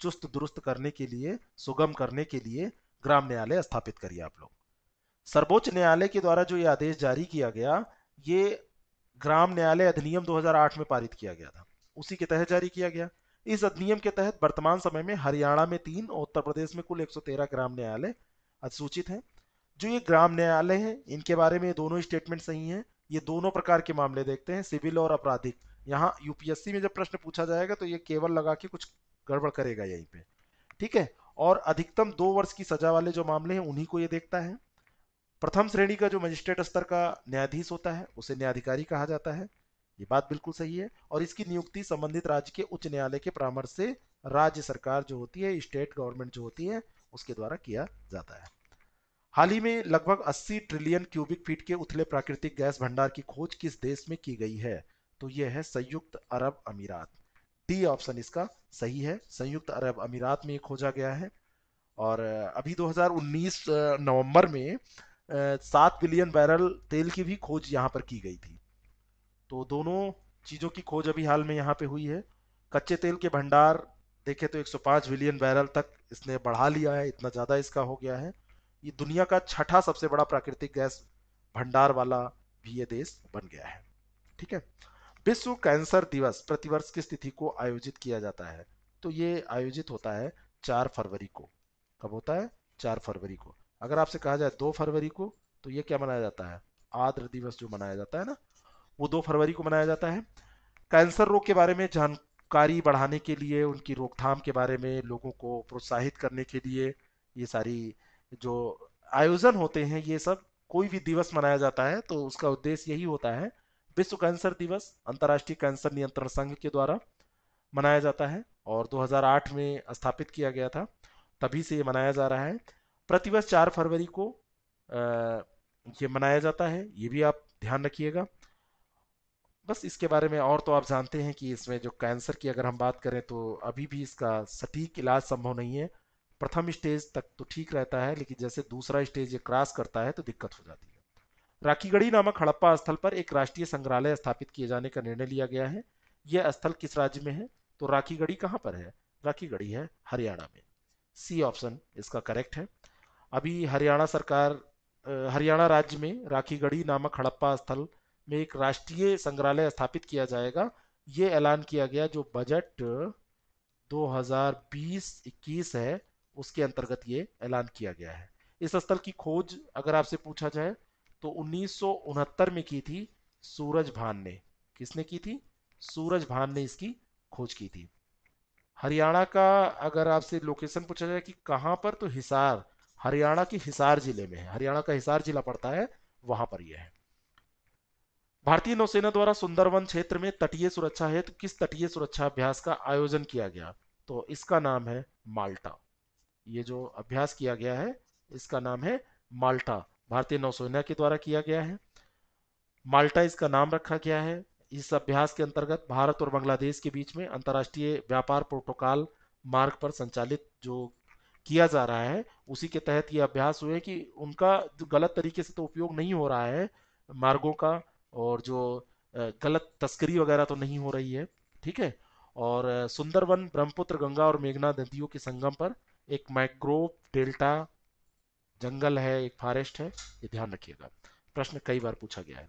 चुस्त दुरुस्त करने के लिए, सुगम करने के लिए ग्राम न्यायालय स्थापित करिए। आप लोग, सर्वोच्च न्यायालय के द्वारा जो ये आदेश जारी किया गया ये ग्राम न्यायालय अधिनियम 2008 में पारित किया गया था, उसी के तहत जारी किया गया। इस अधिनियम के तहत वर्तमान समय में हरियाणा में 3 और उत्तर प्रदेश में कुल 113 ग्राम न्यायालय अधिसूचित हैं। जो ये ग्राम न्यायालय हैं इनके बारे में दोनों स्टेटमेंट सही हैं, ये दोनों प्रकार के मामले देखते हैं, सिविल और आपराधिक। यहाँ यूपीएससी में जब प्रश्न पूछा जाएगा तो ये केवल लगा के कुछ गड़बड़ करेगा यहीं पे, ठीक है। और अधिकतम 2 वर्ष की सजा वाले जो मामले हैं उन्हीं को ये देखता है। प्रथम श्रेणी का जो मजिस्ट्रेट स्तर का न्यायाधीश होता है उसे न्यायाधिकारी कहा जाता है, ये बात बिल्कुल सही है। और इसकी नियुक्ति संबंधित राज्य के उच्च न्यायालय के परामर्श से राज्य सरकार जो होती है, स्टेट गवर्नमेंट जो होती है, उसके द्वारा किया जाता है। हाल ही में लगभग 80 ट्रिलियन क्यूबिक फीट के उथले प्राकृतिक गैस भंडार की खोज किस देश में की गई है? तो ये है संयुक्त अरब अमीरात। डी ऑप्शन इसका सही है, संयुक्त अरब अमीरात में खोजा गया है। और अभी 2019 नवंबर में 7 बिलियन बैरल तेल की भी खोज यहाँ पर की गई थी। तो दोनों चीज़ों की खोज अभी हाल में यहाँ पे हुई है। कच्चे तेल के भंडार देखे तो 105 बिलियन बैरल तक इसने बढ़ा लिया है, इतना ज़्यादा इसका हो गया है। ये दुनिया का 6ठा सबसे बड़ा प्राकृतिक गैस भंडार वाला भी ये देश बन गया है। ठीक है। विश्व कैंसर दिवस प्रतिवर्ष किस तिथि को आयोजित किया जाता है? तो ये आयोजित होता है 4 फरवरी को। कब होता है? 4 फरवरी को। अगर आपसे कहा जाए 2 फरवरी को, तो ये क्या मनाया जाता है? आर्द्र दिवस जो मनाया जाता है ना, वो 2 फरवरी को मनाया जाता है। कैंसर रोग के बारे में जानकारी बढ़ाने के लिए, उनकी रोकथाम के बारे में लोगों को प्रोत्साहित करने के लिए ये सारी जो आयोजन होते हैं, ये सब कोई भी दिवस मनाया जाता है तो उसका उद्देश्य यही होता है। विश्व कैंसर दिवस अंतर्राष्ट्रीय कैंसर नियंत्रण संघ के द्वारा मनाया जाता है और 2008 में स्थापित किया गया था, तभी से ये मनाया जा रहा है। प्रतिवर्ष 4 फरवरी को ये मनाया जाता है, ये भी आप ध्यान रखिएगा। बस इसके बारे में और तो आप जानते हैं कि इसमें जो कैंसर की अगर हम बात करें तो अभी भी इसका सटीक इलाज संभव नहीं है। प्रथम स्टेज तक तो ठीक रहता है, लेकिन जैसे दूसरा स्टेज ये क्रॉस करता है तो दिक्कत हो जाती है। राखीगढ़ी नामक हड़प्पा स्थल पर एक राष्ट्रीय संग्रहालय स्थापित किए जाने का निर्णय लिया गया है। यह स्थल किस राज्य में है? तो राखीगढ़ी कहाँ पर है? राखीगढ़ी है हरियाणा में। सी ऑप्शन इसका करेक्ट है। अभी हरियाणा सरकार हरियाणा राज्य में राखीगढ़ी नामक हड़प्पा स्थल में एक राष्ट्रीय संग्रहालय स्थापित किया जाएगा। ये ऐलान किया गया जो बजट 2020-21 है, उसके अंतर्गत ये ऐलान किया गया है। इस स्थल की खोज अगर आपसे पूछा जाए तो 1969 में की थी सूरजभान ने। किसने की थी? सूरजभान ने इसकी खोज की थी। हरियाणा का अगर आपसे लोकेशन पूछा जाए कि कहाँ पर, तो हिसार, हरियाणा के हिसार जिले में है। हरियाणा का हिसार जिला पड़ता है, वहां पर यह है। भारतीय नौसेना द्वारा सुंदरवन क्षेत्र में तटीय सुरक्षा हेतु किस तटीय सुरक्षा अभ्यास का आयोजन किया गया? तो इसका नाम है माल्टा। ये जो अभ्यास किया गया है इसका नाम है माल्टा, भारतीय नौसेना के द्वारा किया गया है। माल्टा इसका नाम रखा गया है। इस अभ्यास के अंतर्गत भारत और बांग्लादेश के बीच में अंतर्राष्ट्रीय व्यापार प्रोटोकॉल मार्ग पर संचालित जो किया जा रहा है, उसी के तहत ये अभ्यास हुए कि उनका गलत तरीके से तो उपयोग नहीं हो रहा है मार्गों का, और जो गलत तस्करी वगैरह तो नहीं हो रही है। ठीक है। और सुंदरवन, ब्रह्मपुत्र, गंगा और मेघना नदियों के संगम पर एक मैंग्रोव डेल्टा जंगल है, एक फॉरेस्ट है, ये ध्यान रखिएगा। प्रश्न कई बार पूछा गया है।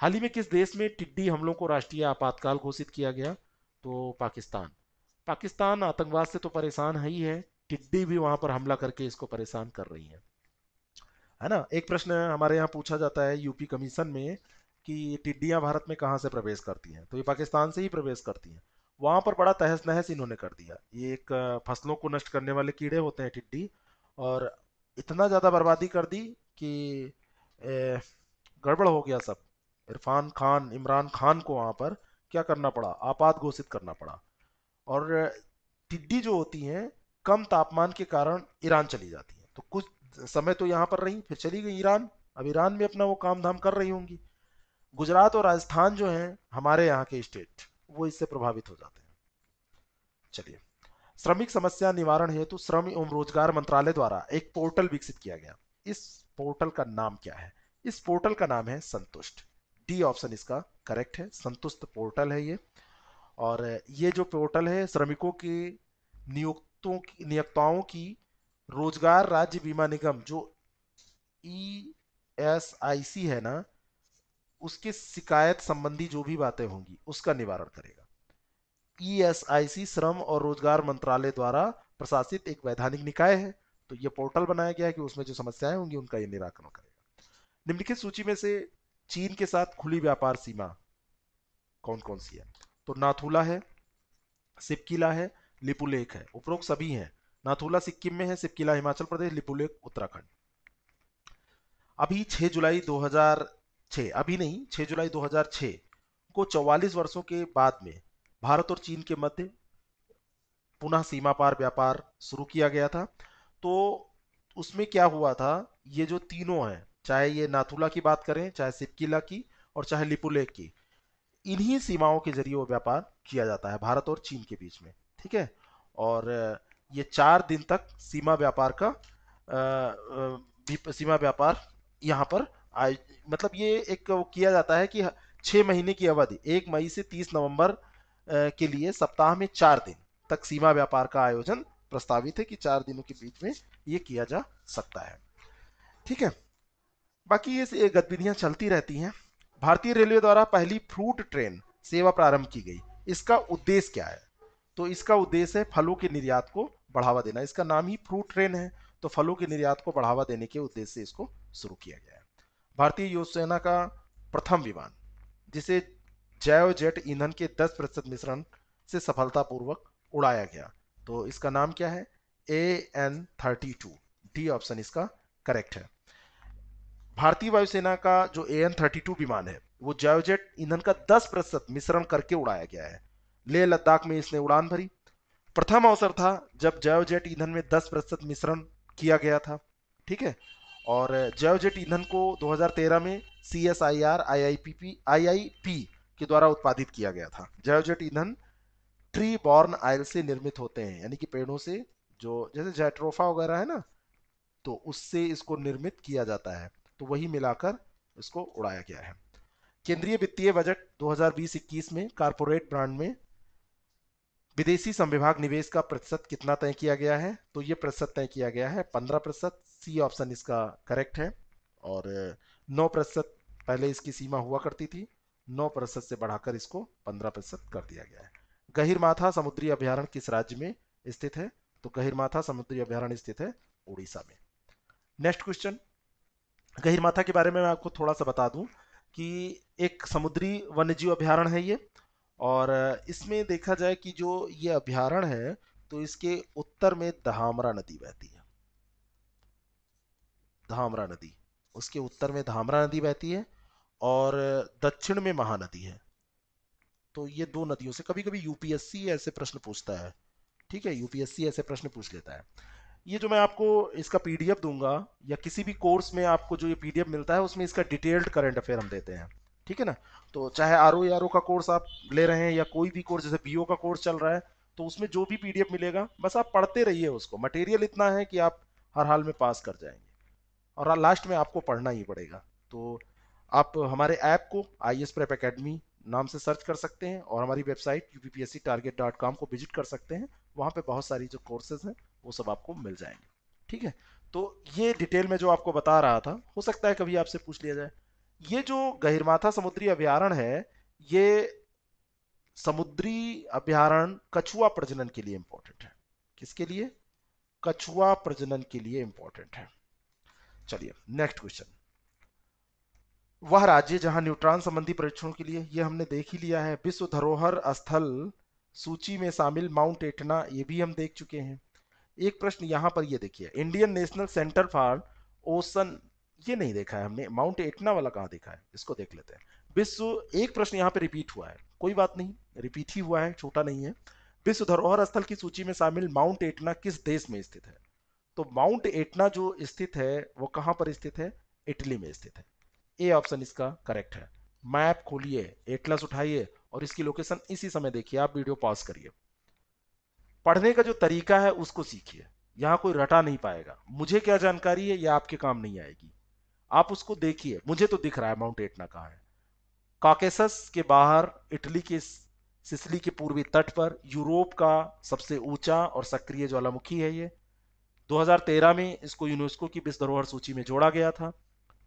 हाल ही में किस देश में टिड्डी हमलों को राष्ट्रीय आपातकाल घोषित किया गया? तो पाकिस्तान। पाकिस्तान आतंकवाद से तो परेशान ही है, टिड्डी भी वहां पर हमला करके इसको परेशान कर रही है ना। एक प्रश्न हमारे यहाँ पूछा जाता है यूपी कमीशन में कि टिड्डियां भारत में कहाँ से प्रवेश करती हैं? तो ये पाकिस्तान से ही प्रवेश करती हैं। वहाँ पर बड़ा तहस नहस इन्होंने कर दिया। ये एक फसलों को नष्ट करने वाले कीड़े होते हैं टिड्डी, और इतना ज़्यादा बर्बादी कर दी कि गड़बड़ हो गया सब। इरफान खान, इमरान खान को वहाँ पर क्या करना पड़ा? आपात घोषित करना पड़ा। और टिड्डी जो होती हैं कम तापमान के कारण ईरान चली जाती हैं, तो कुछ समय तो यहाँ पर रहीं, फिर चली गई ईरान। अब ईरान में अपना वो काम धाम कर रही होंगी। गुजरात और राजस्थान जो हैं हमारे यहाँ के स्टेट, वो इससे प्रभावित हो जाते हैं। चलिए, श्रमिक समस्या निवारण हेतु श्रम एवं रोजगार मंत्रालय द्वारा एक पोर्टल विकसित किया गया। इस पोर्टल का नाम क्या है? इस पोर्टल का नाम है संतुष्ट। डी ऑप्शन इसका करेक्ट है, संतुष्ट पोर्टल है ये। और ये जो पोर्टल है श्रमिकों के नियोक्ताओं की रोजगार राज्य बीमा निगम जो ESIC है ना, उसके शिकायत संबंधी जो भी बातें होंगी उसका निवारण करेगा। ESIC श्रम और रोजगार मंत्रालय द्वारा प्रशासित एक वैधानिक निकाय है, तो ये पोर्टल बनाया गया है कि उसमें जो समस्याएं होंगी उनका ये निराकरण करेगा। निम्नलिखित सूची में से चीन के साथ खुली व्यापार सीमा कौन कौन सी है? तो नाथुला है, सिपकिला है, लिपुलेख है। उपरोक्त सभी हैं। नाथुला सिक्किम में है, सिपकिला हिमाचल प्रदेश, लिपुलेख उत्तराखंड। अभी 6 जुलाई 2006 को 44 वर्षों के बाद में भारत और चीन के मध्य पुनः सीमा पार व्यापार शुरू किया गया था। तो उसमें क्या हुआ था, ये जो तीनों हैं, चाहे ये नाथुला की बात करें, चाहे सिपकिला की और चाहे लिपुलेख की, इन्हीं सीमाओं के जरिए वो व्यापार किया जाता है भारत और चीन के बीच में, ठीक है। और ये 4 दिन तक सीमा व्यापार का सीमा व्यापार यहाँ पर मतलब ये एक वो किया जाता है कि 6 महीने की अवधि 1 मई से 30 नवंबर के लिए सप्ताह में 4 दिन तक सीमा व्यापार का आयोजन प्रस्तावित है कि 4 दिनों के बीच में ये किया जा सकता है, ठीक है। बाकी ये गतिविधियां चलती रहती हैं। भारतीय रेलवे द्वारा पहली फ्रूट ट्रेन सेवा प्रारंभ की गई, इसका उद्देश्य क्या है? तो इसका उद्देश्य है फलों के निर्यात को बढ़ावा देना। इसका नाम ही फ्रूट ट्रेन है, तो फलों के निर्यात को बढ़ावा देने के उद्देश्य से इसको शुरू किया गया है। भारतीय वायुसेना का प्रथम विमान जिसे जैव जेट ईंधन के 10% मिश्रण से सफलतापूर्वक उड़ाया गया, तो इसका नाम क्या है? AN-32। डी ऑप्शन इसका करेक्ट है। भारतीय वायुसेना का जो AN-32 विमान है वो जैव जेट ईंधन का 10% मिश्रण करके उड़ाया गया है। लेह लद्दाख में इसने उड़ान भरी। प्रथम अवसर था जब जैव जेट ईंधन में 10% मिश्रण किया गया था, ठीक है। और जैव जेट ईंधन को 2013 में CSIR IIP के द्वारा उत्पादित किया गया था। जैव जेट ईंधन ट्री बॉर्न आयल से निर्मित होते हैं, यानी कि पेड़ों से, जो जैसे जैट्रोफा वगैरह है ना, तो उससे इसको निर्मित किया जाता है, तो वही मिलाकर इसको उड़ाया गया है। केंद्रीय वित्तीय बजट 2020-21 में कॉर्पोरेट ब्रांड में विदेशी संविभाग निवेश का प्रतिशत कितना तय किया गया है? तो ये प्रतिशत तय किया गया है 15%। सी ऑप्शन इसका करेक्ट है। और 9% पहले इसकी सीमा हुआ करती थी, 9% से बढ़ाकर इसको 15% कर दिया गया है। गहिरमाथा समुद्री अभ्यारण्य किस राज्य में स्थित है? तो गहिरमाथा समुद्री अभ्यारण्य स्थित है उड़ीसा में। नेक्स्ट क्वेश्चन, गहिरमाथा के बारे में मैं आपको थोड़ा सा बता दूं कि एक समुद्री वन्यजीव अभ्यारण्य है ये, और इसमें देखा जाए कि जो ये अभ्यारण्य है तो इसके उत्तर में धामरा नदी बहती है, धामरा नदी, उसके उत्तर में धामरा नदी बहती है और दक्षिण में महानदी है। तो ये दो नदियों से कभी कभी यूपीएससी ऐसे प्रश्न पूछता है, ठीक है, यूपीएससी ऐसे प्रश्न पूछ लेता है। ये जो मैं आपको इसका पीडीएफ दूंगा या किसी भी कोर्स में आपको जो ये पीडीएफ मिलता है उसमें इसका डिटेल्ड करंट अफेयर हम देते हैं, ठीक है ना। तो चाहे आरओ का कोर्स आप ले रहे हैं या कोई भी कोर्स जैसे बीओ का कोर्स चल रहा है, तो उसमें जो भी पीडीएफ मिलेगा बस आप पढ़ते रहिए उसको। मटेरियल इतना है कि आप हर हाल में पास कर जाएंगे और लास्ट में आपको पढ़ना ही पड़ेगा। तो आप हमारे ऐप को IAS Prep Academy नाम से सर्च कर सकते हैं और हमारी वेबसाइट UPPSC Target.com को विजिट कर सकते हैं। वहाँ पे बहुत सारी जो कोर्सेज हैं वो सब आपको मिल जाएंगे, ठीक है। तो ये डिटेल में जो आपको बता रहा था, हो सकता है कभी आपसे पूछ लिया जाए। ये जो गहिरमाथा समुद्री अभ्यारण्य है ये समुद्री अभ्यारण्य कछुआ प्रजनन के लिए इम्पोर्टेंट है। किसके लिए? कछुआ प्रजनन के लिए इम्पोर्टेंट है। चलिए नेक्स्ट क्वेश्चन, वह राज्य जहां न्यूट्रॉन संबंधी परीक्षणों के लिए, ये हमने देख ही लिया है, विश्व धरोहर स्थल सूची में शामिल माउंट एटना, ये भी हम देख चुके हैं। एक प्रश्न यहाँ पर ये देखिए, Indian national centre for ocean, ये नहीं देखा है हमने, माउंट एटना वाला कहाँ देखा है, इसको देख लेते हैं। विश्व, एक प्रश्न यहाँ पे रिपीट हुआ है, कोई बात नहीं, रिपीट ही हुआ है, छोटा नहीं है। विश्व धरोहर स्थल की सूची में शामिल माउंट एटना किस देश में स्थित है? तो माउंट एटना जो स्थित है वो कहाँ पर स्थित है? इटली में स्थित है। ए ऑप्शन इसका करेक्ट है। मैप खोलिए, एटलस उठाइए और इसकी लोकेशन इसी समय देखिए, आप वीडियो पॉज करिए। पढ़ने का जो तरीका है उसको सीखिए, यहाँ कोई रटा नहीं पाएगा। मुझे क्या जानकारी है यह आपके काम नहीं आएगी, आप उसको देखिए। मुझे तो दिख रहा है माउंट एटना कहाँ है, कॉकेसस के बाहर इटली के सिसिली के पूर्वी तट पर। यूरोप का सबसे ऊंचा और सक्रिय ज्वालामुखी है ये। 2013 में इसको यूनेस्को की विश्व धरोहर सूची में जोड़ा गया था।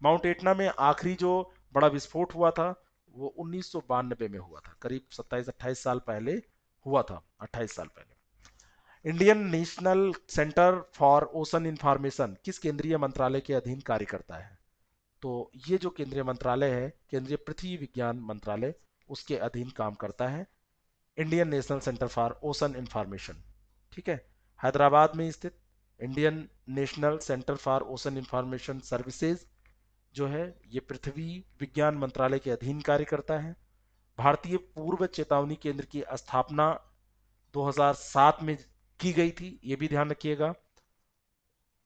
माउंट एटना में आखिरी जो बड़ा विस्फोट हुआ था वो 1992 में हुआ था, करीब 27-28 साल पहले हुआ था, 28 साल पहले। Indian national centre for ocean information किस केंद्रीय मंत्रालय के अधीन कार्य करता है? तो ये जो केंद्रीय मंत्रालय है, केंद्रीय पृथ्वी विज्ञान मंत्रालय, उसके अधीन काम करता है Indian national centre for ocean information, ठीक है। हैदराबाद में स्थित Indian national centre for ocean information services जो है ये पृथ्वी विज्ञान मंत्रालय के अधीन कार्य करता है। भारतीय पूर्व चेतावनी केंद्र की स्थापना 2007 में की गई थी, ये भी ध्यान रखिएगा,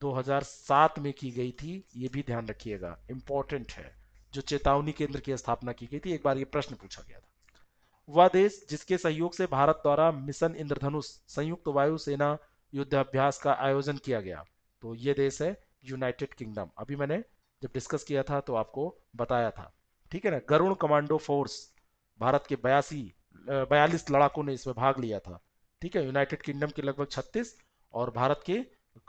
2007 में की गई थी, ये भी ध्यान रखिएगा, इम्पोर्टेंट है। जो चेतावनी केंद्र की स्थापना की गई थी, एक बार ये प्रश्न पूछा गया था। वह देश जिसके सहयोग से भारत द्वारा मिशन इंद्रधनुष संयुक्त वायुसेना युद्धाभ्यास का आयोजन किया गया। तो ये देश है यूनाइटेड किंगडम। अभी मैंने जब डिस्कस किया था तो आपको बताया था, ठीक है ना। गरुण कमांडो फोर्स भारत के 42 लड़ाकों ने इसमें भाग लिया था, ठीक है। यूनाइटेड किंगडम के लगभग 36 और भारत के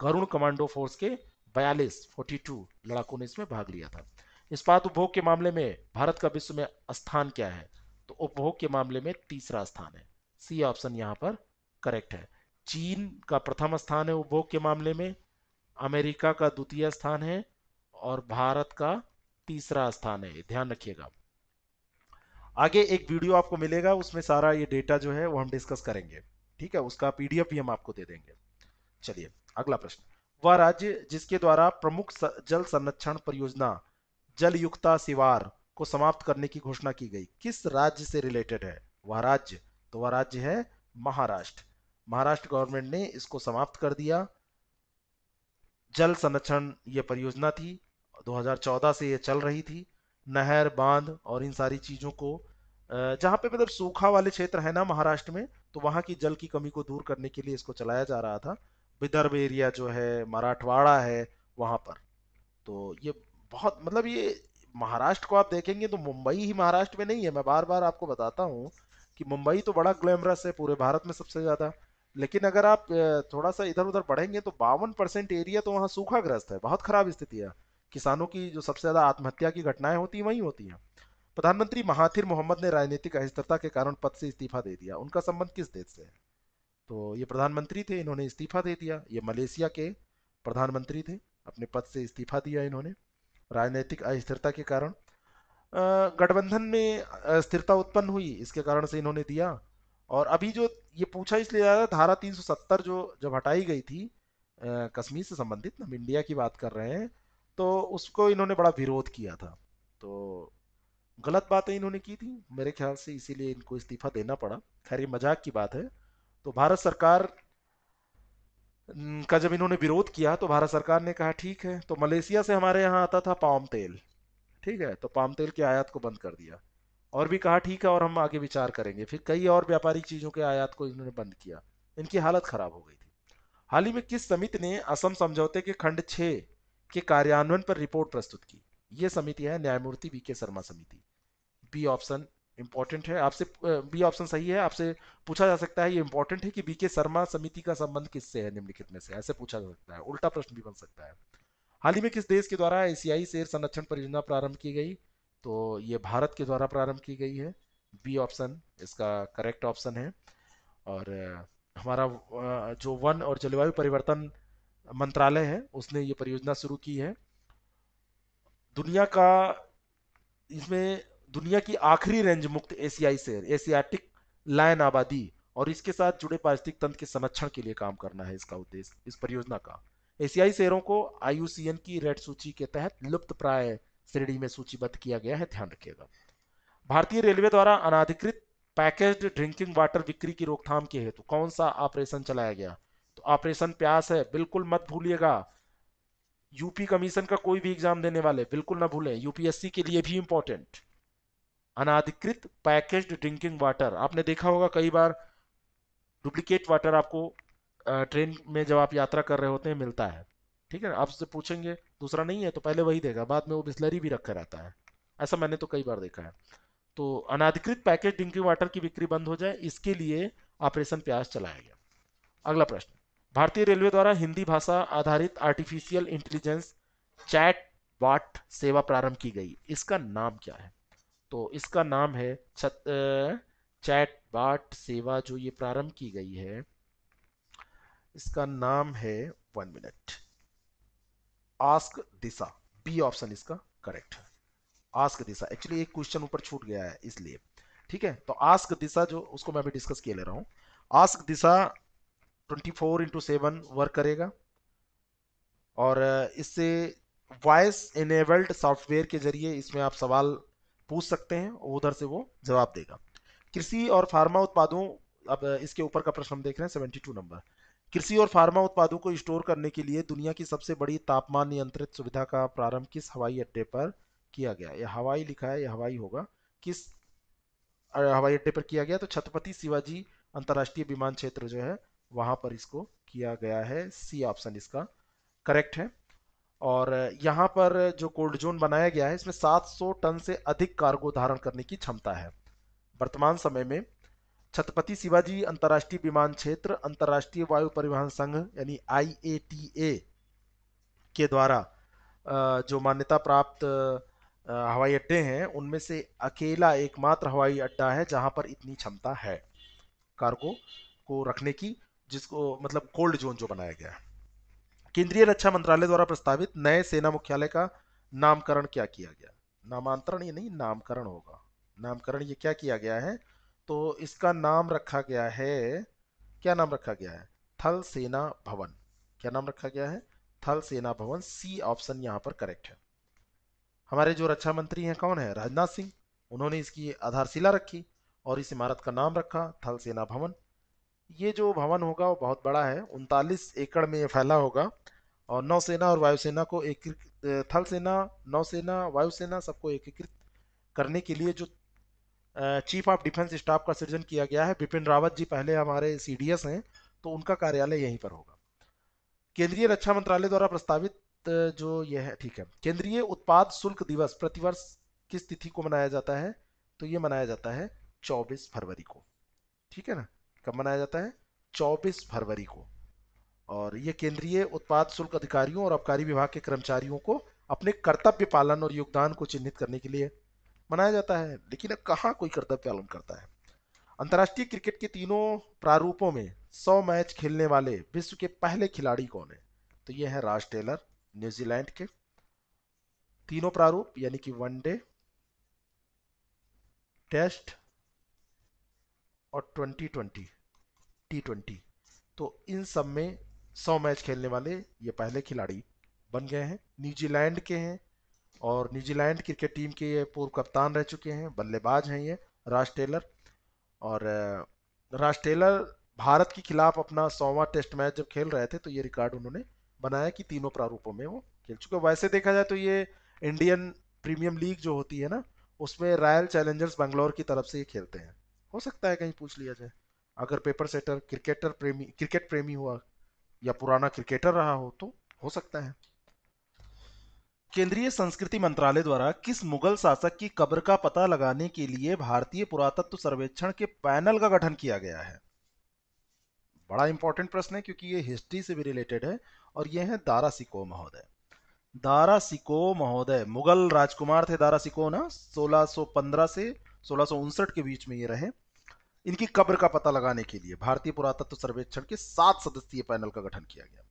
गरुण कमांडो फोर्स के 42 लड़ाकों ने इसमें भाग लिया था। इस्पात उपभोग के मामले में भारत का विश्व में स्थान क्या है? तो उपभोग के मामले में 3रा स्थान है। सी ऑप्शन यहाँ पर करेक्ट है। चीन का प्रथम स्थान है उपभोग के मामले में, अमेरिका का 2य स्थान है और भारत का 3रा स्थान है, ध्यान रखिएगा। आगे एक वीडियो आपको मिलेगा, उसमें सारा ये डेटा जो है वो हम डिस्कस करेंगे, ठीक है। उसका पीडीएफ भी हम आपको दे देंगे। चलिए अगला प्रश्न, वह राज्य जिसके द्वारा प्रमुख जल संरक्षण परियोजना जल युक्ता सिवार को समाप्त करने की घोषणा की गई किस राज्य से रिलेटेड है वह राज्य? तो वह राज्य है महाराष्ट्र। महाराष्ट्र गवर्नमेंट ने इसको समाप्त कर दिया। जल संरक्षण ये परियोजना थी, 2014 से ये चल रही थी। नहर, बांध और इन सारी चीज़ों को जहाँ पे मतलब सूखा वाले क्षेत्र है ना महाराष्ट्र में, तो वहाँ की जल की कमी को दूर करने के लिए इसको चलाया जा रहा था। विदर्भ एरिया जो है, मराठवाड़ा है, वहाँ पर तो ये बहुत मतलब ये महाराष्ट्र को आप देखेंगे तो मुंबई ही महाराष्ट्र में नहीं है। मैं बार बार आपको बताता हूँ कि मुंबई तो बड़ा ग्लैमरस है पूरे भारत में सबसे ज़्यादा, लेकिन अगर आप थोड़ा सा इधर उधर बढ़ेंगे तो 52% एरिया तो वहाँ सूखाग्रस्त है, बहुत खराब स्थिति है। किसानों की जो सबसे ज़्यादा आत्महत्या की घटनाएं होती हैं वहीं होती हैं। प्रधानमंत्री महाथिर मोहम्मद ने राजनीतिक अस्थिरता के कारण पद से इस्तीफा दे दिया। उनका संबंध किस देश से है? तो ये प्रधानमंत्री थे, इन्होंने इस्तीफा दे दिया। ये मलेशिया के प्रधानमंत्री थे, अपने पद से इस्तीफा दिया इन्होंने राजनीतिक अस्थिरता के कारण। गठबंधन में अस्थिरता उत्पन्न हुई, इसके कारण से इन्होंने दिया। और अभी जो ये पूछा इसलिए जा रहा, धारा 370 जो जब हटाई गई थी कश्मीर से संबंधित, हम इंडिया की बात कर रहे हैं, तो उसको इन्होंने बड़ा विरोध किया था। तो गलत बातें इन्होंने की थी मेरे ख्याल से, इसीलिए इनको इस्तीफा देना पड़ा। खैर ये मजाक की बात है। तो भारत सरकार का जब इन्होंने विरोध किया तो भारत सरकार ने कहा ठीक है। तो मलेशिया से हमारे यहाँ आता था पाम तेल, ठीक है, तो पाम तेल के आयात को बंद कर दिया। और भी कहा ठीक है और हम आगे विचार करेंगे। फिर कई और व्यापारिक चीज़ों के आयात को इन्होंने बंद किया। इनकी हालत खराब हो गई थी। हाल ही में किस समिति ने असम समझौते के खंड 6 के कार्यान्वयन पर रिपोर्ट प्रस्तुत की? ये समिति है न्यायमूर्ति वी के शर्मा समिति। बी ऑप्शन इंपॉर्टेंट है, आपसे बी ऑप्शन सही है। आपसे पूछा जा सकता है ये इंपॉर्टेंट है कि वी के शर्मा समिति का संबंध किससे है निम्नलिखित में से, ऐसे पूछा जा सकता है। उल्टा प्रश्न भी बन सकता है। हाल ही में किस देश के द्वारा एशियाई शेर संरक्षण परियोजना प्रारंभ की गई? तो ये भारत के द्वारा प्रारंभ की गई है। बी ऑप्शन इसका करेक्ट ऑप्शन है। और हमारा जो वन और जलवायु परिवर्तन मंत्रालय है उसने ये परियोजना शुरू की है। दुनिया की आखिरी रेंज मुक्त एशियाई शेर एशियाटिक लायन आबादी और इसके साथ जुड़े पारिस्थितिक तंत्र के संरक्षण के लिए काम करना है इसका उद्देश्य इस परियोजना का। एशियाई शेरों को IUCN की रेड सूची के तहत लुप्त प्राय श्रेणी में सूचीबद्ध किया गया है, ध्यान रखिएगा। भारतीय रेलवे द्वारा अनाधिकृत पैकेज्ड ड्रिंकिंग वाटर बिक्री की रोकथाम के हेतु कौन सा ऑपरेशन चलाया गया? तो ऑपरेशन प्यास है, बिल्कुल मत भूलिएगा। यूपी कमीशन का कोई भी एग्जाम देने वाले बिल्कुल ना भूलें, यूपीएससी के लिए भी इंपॉर्टेंट। अनाधिकृत पैकेज्ड ड्रिंकिंग वाटर, आपने देखा होगा कई बार डुप्लीकेट वाटर आपको ट्रेन में जब आप यात्रा कर रहे होते हैं मिलता है, ठीक है। आपसे पूछेंगे दूसरा नहीं है तो पहले वही देगा, बाद में वो बिस्लरी भी रखा रहता है, ऐसा मैंने तो कई बार देखा है। तो अनाधिकृत पैकेज ड्रिंकिंग वाटर की बिक्री बंद हो जाए इसके लिए ऑपरेशन प्यास चलाया गया। अगला प्रश्न, भारतीय रेलवे द्वारा हिंदी भाषा आधारित आर्टिफिशियल इंटेलिजेंस चैट बॉट सेवा प्रारंभ की गई, इसका नाम क्या है? तो इसका नाम है चैट बॉट सेवा जो ये प्रारंभ की गई है, इसका नाम है 1 minute आस्क दिशा। B option इसका करेक्ट है, आस्क दिशा। एक्चुअली एक क्वेश्चन ऊपर छूट गया है इसलिए, ठीक है। तो आस्क दिशा जो उसको मैं भी डिस्कस किए ले रहा हूँ। आस्क दिशा 24/7 वर्क करेगा और इससे वॉइस इनेबल्ड सॉफ्टवेयर के जरिए इसमें आप सवाल पूछ सकते हैं, उधर से वो जवाब देगा। कृषि और फार्मा उत्पादों, अब इसके ऊपर का प्रश्न हम देख रहे हैं 72 नंबर। कृषि और फार्मा उत्पादों को स्टोर करने के लिए दुनिया की सबसे बड़ी तापमान नियंत्रित सुविधा का प्रारंभ किस हवाई अड्डे पर किया गया? यह हवाई लिखा है, यह हवाई होगा। किस हवाई अड्डे पर किया गया, तो छत्रपति शिवाजी अंतर्राष्ट्रीय विमान क्षेत्र जो है वहां पर इसको किया गया है। सी ऑप्शन इसका करेक्ट है। और यहाँ पर जो कोल्ड जोन बनाया गया है इसमें 700 टन से अधिक कार्गो धारण करने की क्षमता है। वर्तमान समय में छत्रपति शिवाजी अंतर्राष्ट्रीय विमान क्षेत्र अंतर्राष्ट्रीय वायु परिवहन संघ यानी IATA के द्वारा जो मान्यता प्राप्त हवाई अड्डे हैं उनमें से अकेला एकमात्र हवाई अड्डा है जहां पर इतनी क्षमता है कार्गो को रखने की, जिसको मतलब कोल्ड जोन जो बनाया गया है। केंद्रीय रक्षा मंत्रालय द्वारा प्रस्तावित नए सेना मुख्यालय का नामकरण क्या किया गया? नामांतरण ये नहीं, नामकरण होगा। नामकरण ये क्या किया गया है? तो इसका नाम रखा गया है, क्या नाम रखा गया है? थल सेना भवन। क्या नाम रखा गया है? थल सेना भवन। सी ऑप्शन यहाँ पर करेक्ट है। हमारे जो रक्षा मंत्री हैं कौन है? राजनाथ सिंह। उन्होंने इसकी आधारशिला रखी और इस इमारत का नाम रखा थल सेना भवन। ये जो भवन होगा वो बहुत बड़ा है, 39 एकड़ में ये फैला होगा और नौसेना और वायुसेना को एकीकृत, थल सेना नौसेना वायुसेना सबको एकीकृत करने के लिए जो चीफ ऑफ डिफेंस स्टाफ का सृजन किया गया है, बिपिन रावत जी पहले हमारे CDS हैं तो उनका कार्यालय यहीं पर होगा। केंद्रीय रक्षा मंत्रालय द्वारा प्रस्तावित जो यह है, ठीक है। केंद्रीय उत्पाद शुल्क दिवस प्रतिवर्ष किस तिथि को मनाया जाता है? तो ये मनाया जाता है 24 फरवरी को, ठीक है ना। कब मनाया जाता है? 24 फरवरी को। और ये केंद्रीय उत्पाद शुल्क अधिकारियों और आबकारी विभाग के कर्मचारियों को अपने कर्तव्य पालन और योगदान को चिन्हित करने के लिए मनाया जाता है। लेकिन अब कहाँ कोई कर्तव्य पालन करता है। अंतर्राष्ट्रीय क्रिकेट के तीनों प्रारूपों में 100 मैच खेलने वाले विश्व के पहले खिलाड़ी कौन है? तो ये है राज टेलर न्यूजीलैंड के। तीनों प्रारूप यानी कि वनडे, टेस्ट और 2020 T20, तो इन सब में 100 मैच खेलने वाले ये पहले खिलाड़ी बन गए हैं, न्यूजीलैंड के हैं। और न्यूजीलैंड क्रिकेट टीम के ये पूर्व कप्तान रह चुके हैं, बल्लेबाज हैं ये राज टेलर। और राज टेलर भारत के खिलाफ अपना 100वां टेस्ट मैच जब खेल रहे थे तो ये रिकॉर्ड उन्होंने बनाया कि तीनों प्रारूपों में वो खेल चुके। वैसे देखा जाए तो ये इंडियन प्रीमियम लीग जो होती है ना उसमें रॉयल चैलेंजर्स बेंगलोर की तरफ से ये खेलते हैं। हो सकता है कहीं पूछ लिया जाए, अगर पेपर सेटर क्रिकेट प्रेमी हुआ या पुराना क्रिकेटर रहा हो तो हो सकता है। केंद्रीय संस्कृति मंत्रालय द्वारा किस मुगल शासक की कब्र का पता लगाने के लिए भारतीय पुरातत्व सर्वेक्षण के पैनल का गठन किया गया है? बड़ा इंपॉर्टेंट प्रश्न है क्योंकि ये हिस्ट्री से भी रिलेटेड है। और ये है दारा शिकोह महोदय। दारा शिकोह महोदय मुगल राजकुमार थे दारा शिकोह ना, 1615 से 1659 के बीच में ये रहे। इनकी कब्र का पता लगाने के लिए भारतीय पुरातत्व सर्वेक्षण के 7 सदस्यीय पैनल का गठन किया गया।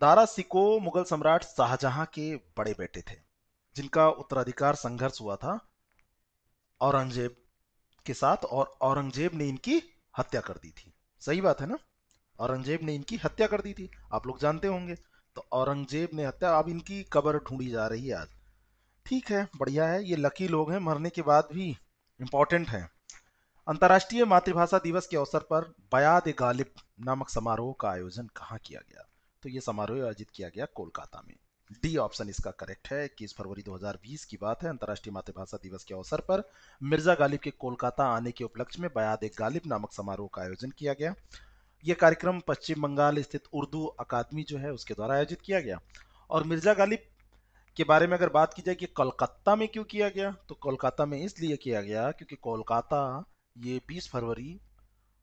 दारा शिकोह मुगल सम्राट शाहजहां के बड़े बेटे थे जिनका उत्तराधिकार संघर्ष हुआ था औरंगजेब के साथ और औरंगजेब ने इनकी हत्या कर दी थी। सही बात है ना, औरंगजेब ने इनकी हत्या कर दी थी, आप लोग जानते होंगे। तो औरंगजेब ने हत्या, अब इनकी कब्र ढूंढी जा रही है आज। ठीक है, बढ़िया है, ये लकी लोग हैं, मरने के बाद भी इम्पॉर्टेंट है। अंतर्राष्ट्रीय मातृभाषा दिवस के अवसर पर बयाद ए गालिब नामक समारोह का आयोजन कहाँ किया गया? तो ये समारोह आयोजित किया गया कोलकाता में। डी ऑप्शन इसका करेक्ट है। 21 फरवरी 2020 की बात है। अंतर्राष्ट्रीय मातृभाषा दिवस के अवसर पर मिर्जा गालिब के कोलकाता आने के उपलक्ष्य में बयाद ए गालिब नामक समारोह का आयोजन किया गया। यह कार्यक्रम पश्चिम बंगाल स्थित उर्दू अकादमी जो है उसके द्वारा आयोजित किया गया। और मिर्जा गालिब के बारे में अगर बात की जाए कि कोलकाता में क्यों किया गया, तो कोलकाता में इसलिए किया गया क्योंकि कोलकाता ये 20 फरवरी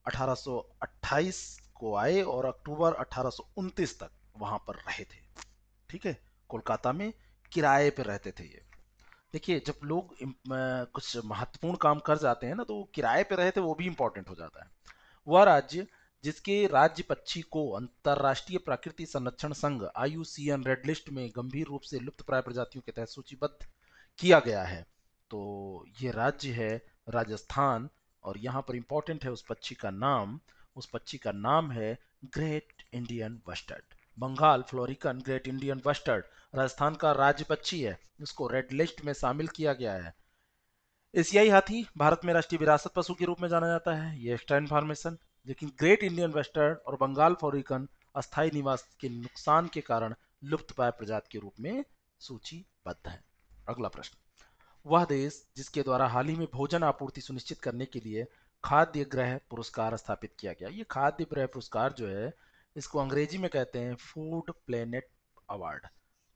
1828 को आए और अक्टूबर 1829 तक वहां पर रहे थे। ठीक है, कोलकाता में किराए पर रहते थे ये। देखिए, जब लोग कुछ महत्वपूर्ण काम कर जाते हैं ना तो किराए पर रहे थे, वो भी इंपॉर्टेंट हो जाता है। वह राज्य जिसके राज्य पक्षी को अंतर्राष्ट्रीय प्राकृतिक संरक्षण संघ IUCN रेड लिस्ट में गंभीर रूप से लुप्तप्राय प्रजातियों के तहत सूचीबद्ध किया गया है, तो ये राज्य है राजस्थान। और यहाँ पर इंपॉर्टेंट है उस पक्षी का नाम है great Indian bustard. Bengal florican great Indian bustard Rajasthan का राज्य पक्षी है, इसको रेड लिस्ट में शामिल किया गया है। एशियाई हाथी भारत में राष्ट्रीय विरासत पशु के रूप में जाना जाता है, ये एक्स्ट्रा इन्फॉर्मेशन। लेकिन ग्रेट इंडियन बस्टर्ड और बंगाल फ्लोरिकन अस्थायी निवास के नुकसान के कारण लुप्तप्राय प्रजाति के रूप में सूचीबद्ध है। अगला प्रश्न, वह देश जिसके द्वारा हाल ही में भोजन आपूर्ति सुनिश्चित करने के लिए खाद्य ग्रह पुरस्कार स्थापित किया गया। ये खाद्य ग्रह पुरस्कार जो है इसको अंग्रेजी में कहते हैं फूड प्लेनेट अवार्ड।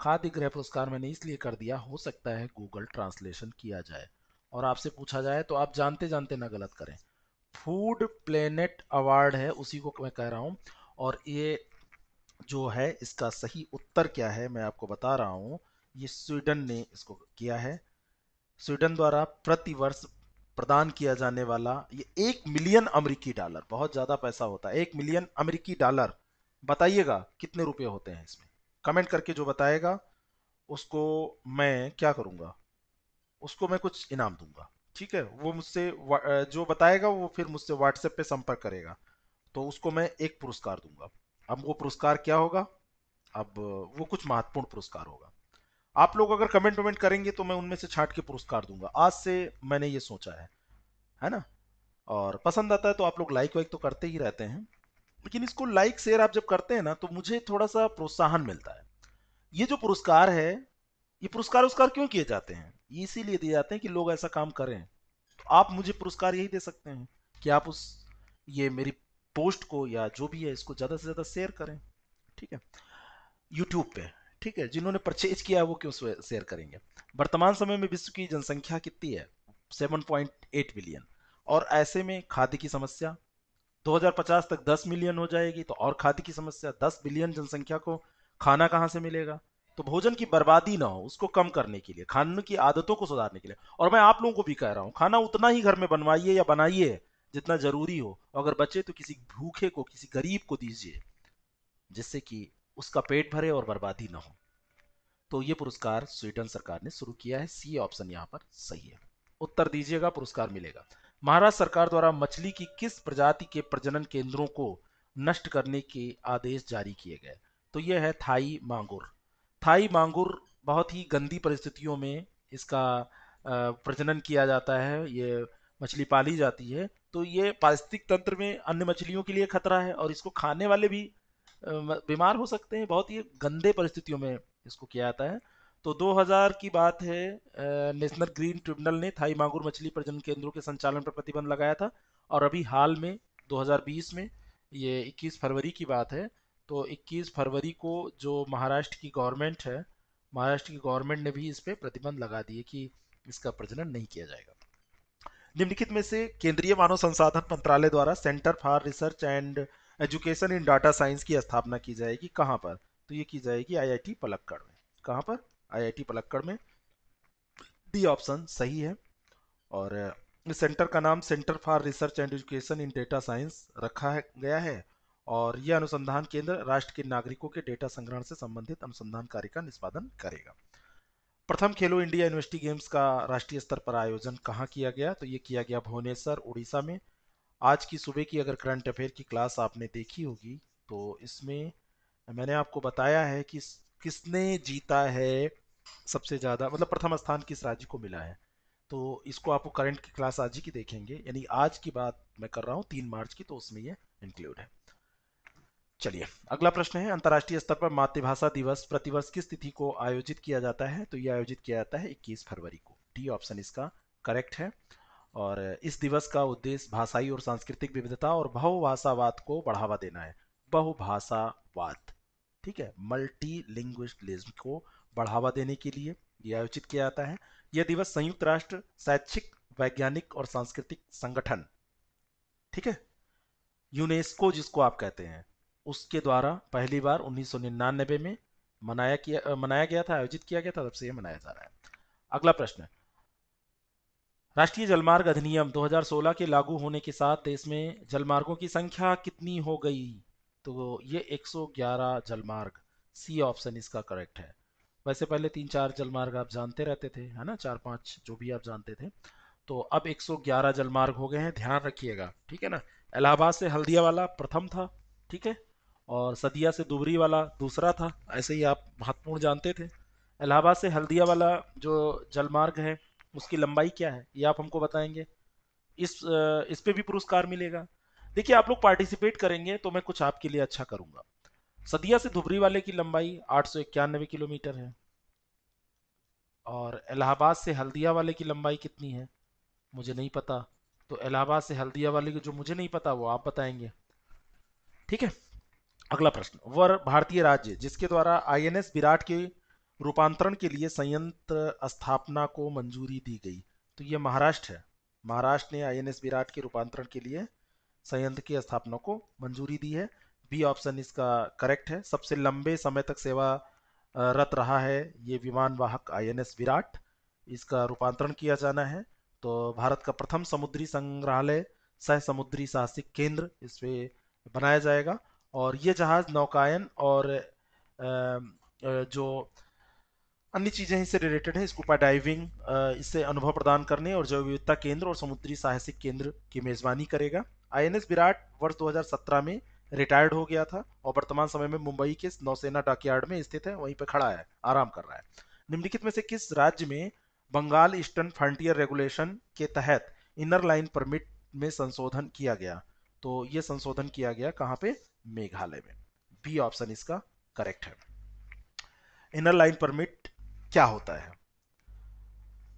खाद्य ग्रह पुरस्कार मैंने इसलिए कर दिया, हो सकता है गूगल ट्रांसलेशन किया जाए और आपसे पूछा जाए तो आप जानते जानते ना गलत करें। फूड प्लेनेट अवार्ड है, उसी को मैं कह रहा हूँ। और ये जो है इसका सही उत्तर क्या है मैं आपको बता रहा हूँ, ये स्वीडन ने इसको किया है। स्वीडन द्वारा प्रतिवर्ष प्रदान किया जाने वाला ये 1 मिलियन अमेरिकी डॉलर, बहुत ज़्यादा पैसा होता है। 1 मिलियन अमेरिकी डॉलर, बताइएगा कितने रुपए होते हैं इसमें। कमेंट करके जो बताएगा उसको मैं क्या करूँगा, उसको मैं कुछ इनाम दूंगा, ठीक है। वो मुझसे जो बताएगा वो फिर मुझसे व्हाट्सएप पे संपर्क करेगा तो उसको मैं एक पुरस्कार दूंगा। अब वो पुरस्कार क्या होगा, अब वो कुछ महत्वपूर्ण पुरस्कार होगा। आप लोग अगर कमेंट वमेंट करेंगे तो मैं उनमें से छांट के पुरस्कार दूंगा। आज से मैंने ये सोचा है ना। और पसंद आता है तो आप लोग लाइक वाइक तो करते ही रहते हैं, लेकिन इसको लाइक शेयर आप जब करते हैं ना तो मुझे थोड़ा सा प्रोत्साहन मिलता है। ये जो पुरस्कार है, ये पुरस्कार उसकार क्यों किए जाते हैं, ये इसीलिए दिए जाते हैं कि लोग ऐसा काम करें। तो आप मुझे पुरस्कार यही दे सकते हैं कि आप उस ये मेरी पोस्ट को या जो भी है इसको ज़्यादा से ज़्यादा शेयर करें, ठीक है, यूट्यूब पे, ठीक है। जिन्होंने परचेज किया है वो क्यों शेयर करेंगे। वर्तमान समय में विश्व की जनसंख्या कितनी है, 7.8 बिलियन, और ऐसे में खाद्य की समस्या 2050 तक 10 मिलियन हो जाएगी, तो और खाद्य की समस्या 10 बिलियन जनसंख्या को खाना कहाँ से मिलेगा। तो भोजन की बर्बादी ना हो उसको कम करने के लिए, खाने की आदतों को सुधारने के लिए, और मैं आप लोगों को भी कह रहा हूँ खाना उतना ही घर में बनवाइए या बनाइए जितना जरूरी हो, अगर बचे तो किसी भूखे को, किसी गरीब को दीजिए, जिससे कि उसका पेट भरे और बर्बादी ना हो। तो ये पुरस्कार स्वीडन सरकार ने शुरू किया है। सी ऑप्शन यहाँ पर सही है, उत्तर दीजिएगा, पुरस्कार मिलेगा। महाराष्ट्र सरकार द्वारा मछली की किस प्रजाति के प्रजनन केंद्रों को नष्ट करने के आदेश जारी किए गए, तो यह है थाई मांगुर। थाई मांगुर बहुत ही गंदी परिस्थितियों में इसका प्रजनन किया जाता है, ये मछली पाली जाती है। तो ये पारिस्थितिक तंत्र में अन्य मछलियों के लिए खतरा है और इसको खाने वाले भी बीमार हो सकते हैं। बहुत ही गंदे परिस्थितियों में इसको किया जाता है। तो 2000 की बात है, नेशनल ग्रीन ट्रिब्यूनल ने थाई मांगुर मछली प्रजनन केंद्रों के संचालन पर प्रतिबंध लगाया था, और अभी हाल में 2020 में ये 21 फरवरी की बात है, तो 21 फरवरी को जो महाराष्ट्र की गवर्नमेंट है, महाराष्ट्र की गवर्नमेंट ने भी इस पर प्रतिबंध लगा दिए कि इसका प्रजनन नहीं किया जाएगा। निम्नलिखित में से केंद्रीय मानव संसाधन मंत्रालय द्वारा centre for research and education in data science की स्थापना की जाएगी, कहाँ पर, तो ये की जाएगी आईआईटी पलक्कड़ में। कहाँ पर, आईआईटी पलक्कड़ में। डी ऑप्शन सही है। और इस सेंटर का नाम centre for research and education in data science रखा गया है, और यह अनुसंधान केंद्र राष्ट्र के नागरिकों के डेटा संग्रहण से संबंधित अनुसंधान कार्य का निष्पादन करेगा। प्रथम खेलो इंडिया यूनिवर्सिटी गेम्स का राष्ट्रीय स्तर पर आयोजन कहाँ किया गया, तो ये किया गया भुवनेश्वर, उड़ीसा में। आज की सुबह की अगर करंट अफेयर की क्लास आपने देखी होगी तो इसमें मैंने आपको बताया है कि किसने जीता है सबसे ज़्यादा, मतलब प्रथम स्थान किस राज्य को मिला है। तो इसको आपको करंट की क्लास आज ही की देखेंगे, यानी आज की बात मैं कर रहा हूँ 3 मार्च की, तो उसमें ये इंक्लूड है। चलिए अगला प्रश्न है, अंतर्राष्ट्रीय स्तर पर मातृभाषा दिवस प्रतिवर्ष किस तिथि को आयोजित किया जाता है, तो यह आयोजित किया जाता है 21 फरवरी को। डी ऑप्शन इसका करेक्ट है। और इस दिवस का उद्देश्य भाषाई और सांस्कृतिक विविधता और बहुभाषावाद को बढ़ावा देना है। बहुभाषावाद, ठीक है, मल्टीलिंग्विस्टिज्म को बढ़ावा देने के लिए यह आयोजित किया जाता है। यह दिवस संयुक्त राष्ट्र शैक्षिक, वैज्ञानिक और सांस्कृतिक संगठन, ठीक है, यूनेस्को जिसको आप कहते हैं, उसके द्वारा पहली बार 1999 में मनाया गया था, आयोजित किया गया था, तब से यह मनाया जा रहा है। अगला प्रश्न, राष्ट्रीय जलमार्ग अधिनियम 2016 के लागू होने के साथ देश में जलमार्गों की संख्या कितनी हो गई, तो ये 111 जलमार्ग। सी ऑप्शन इसका करेक्ट है। वैसे पहले 3-4 जलमार्ग आप जानते रहते थे, है ना, 4-5 जो भी आप जानते थे, तो अब 111 जलमार्ग हो गए हैं, ध्यान रखिएगा, ठीक है ना। इलाहाबाद से हल्दिया वाला प्रथम था, ठीक है, और सदिया से दुबरी वाला दूसरा था, ऐसे ही आप महत्वपूर्ण जानते थे। इलाहाबाद से हल्दिया वाला जो जलमार्ग है उसकी लंबाई क्या है ये आप हमको बताएंगे, इस पे भी पुरस्कार मिलेगा। देखिए आप लोग पार्टिसिपेट करेंगे तो मैं कुछ आपके लिए अच्छा करूँगा। सदिया से धुबरी वाले की लंबाई 891 किलोमीटर है, और इलाहाबाद से हल्दिया वाले की लंबाई कितनी है मुझे नहीं पता, तो इलाहाबाद से हल्दिया वाले की जो मुझे नहीं पता वो आप बताएंगे, ठीक है। अगला प्रश्न, वह भारतीय राज्य जिसके द्वारा आईएनएस विराट के रूपांतरण के लिए संयंत्र स्थापना को मंजूरी दी गई, तो ये महाराष्ट्र है। महाराष्ट्र ने आईएनएस विराट के रूपांतरण के लिए संयंत्र की स्थापना को मंजूरी दी है। बी ऑप्शन इसका करेक्ट है। सबसे लंबे समय तक सेवारत रहा है ये विमान वाहक आईएनएस विराट, इसका रूपांतरण किया जाना है। तो भारत का प्रथम समुद्री संग्रहालय सह समुद्री साहसिक केंद्र इसमें बनाया जाएगा, और ये जहाज नौकायन और जो अन्य चीज़ें इससे रिलेटेड है, स्कूबा डाइविंग, इससे अनुभव प्रदान करने और जैव विविधता केंद्र और समुद्री साहसिक केंद्र की मेजबानी करेगा। आईएनएस विराट वर्ष 2017 में रिटायर्ड हो गया था और वर्तमान समय में मुंबई के नौसेना डॉकयार्ड में स्थित है, वहीं पर खड़ा है, आराम कर रहा है। निम्नलिखित में से किस राज्य में बंगाल ईस्टर्न फ्रंटियर रेगुलेशन के तहत इनर लाइन परमिट में संशोधन किया गया? तो ये संशोधन किया गया कहाँ पे? मेघालय में। बी ऑप्शन इसका करेक्ट है। इनर लाइन परमिट क्या होता है?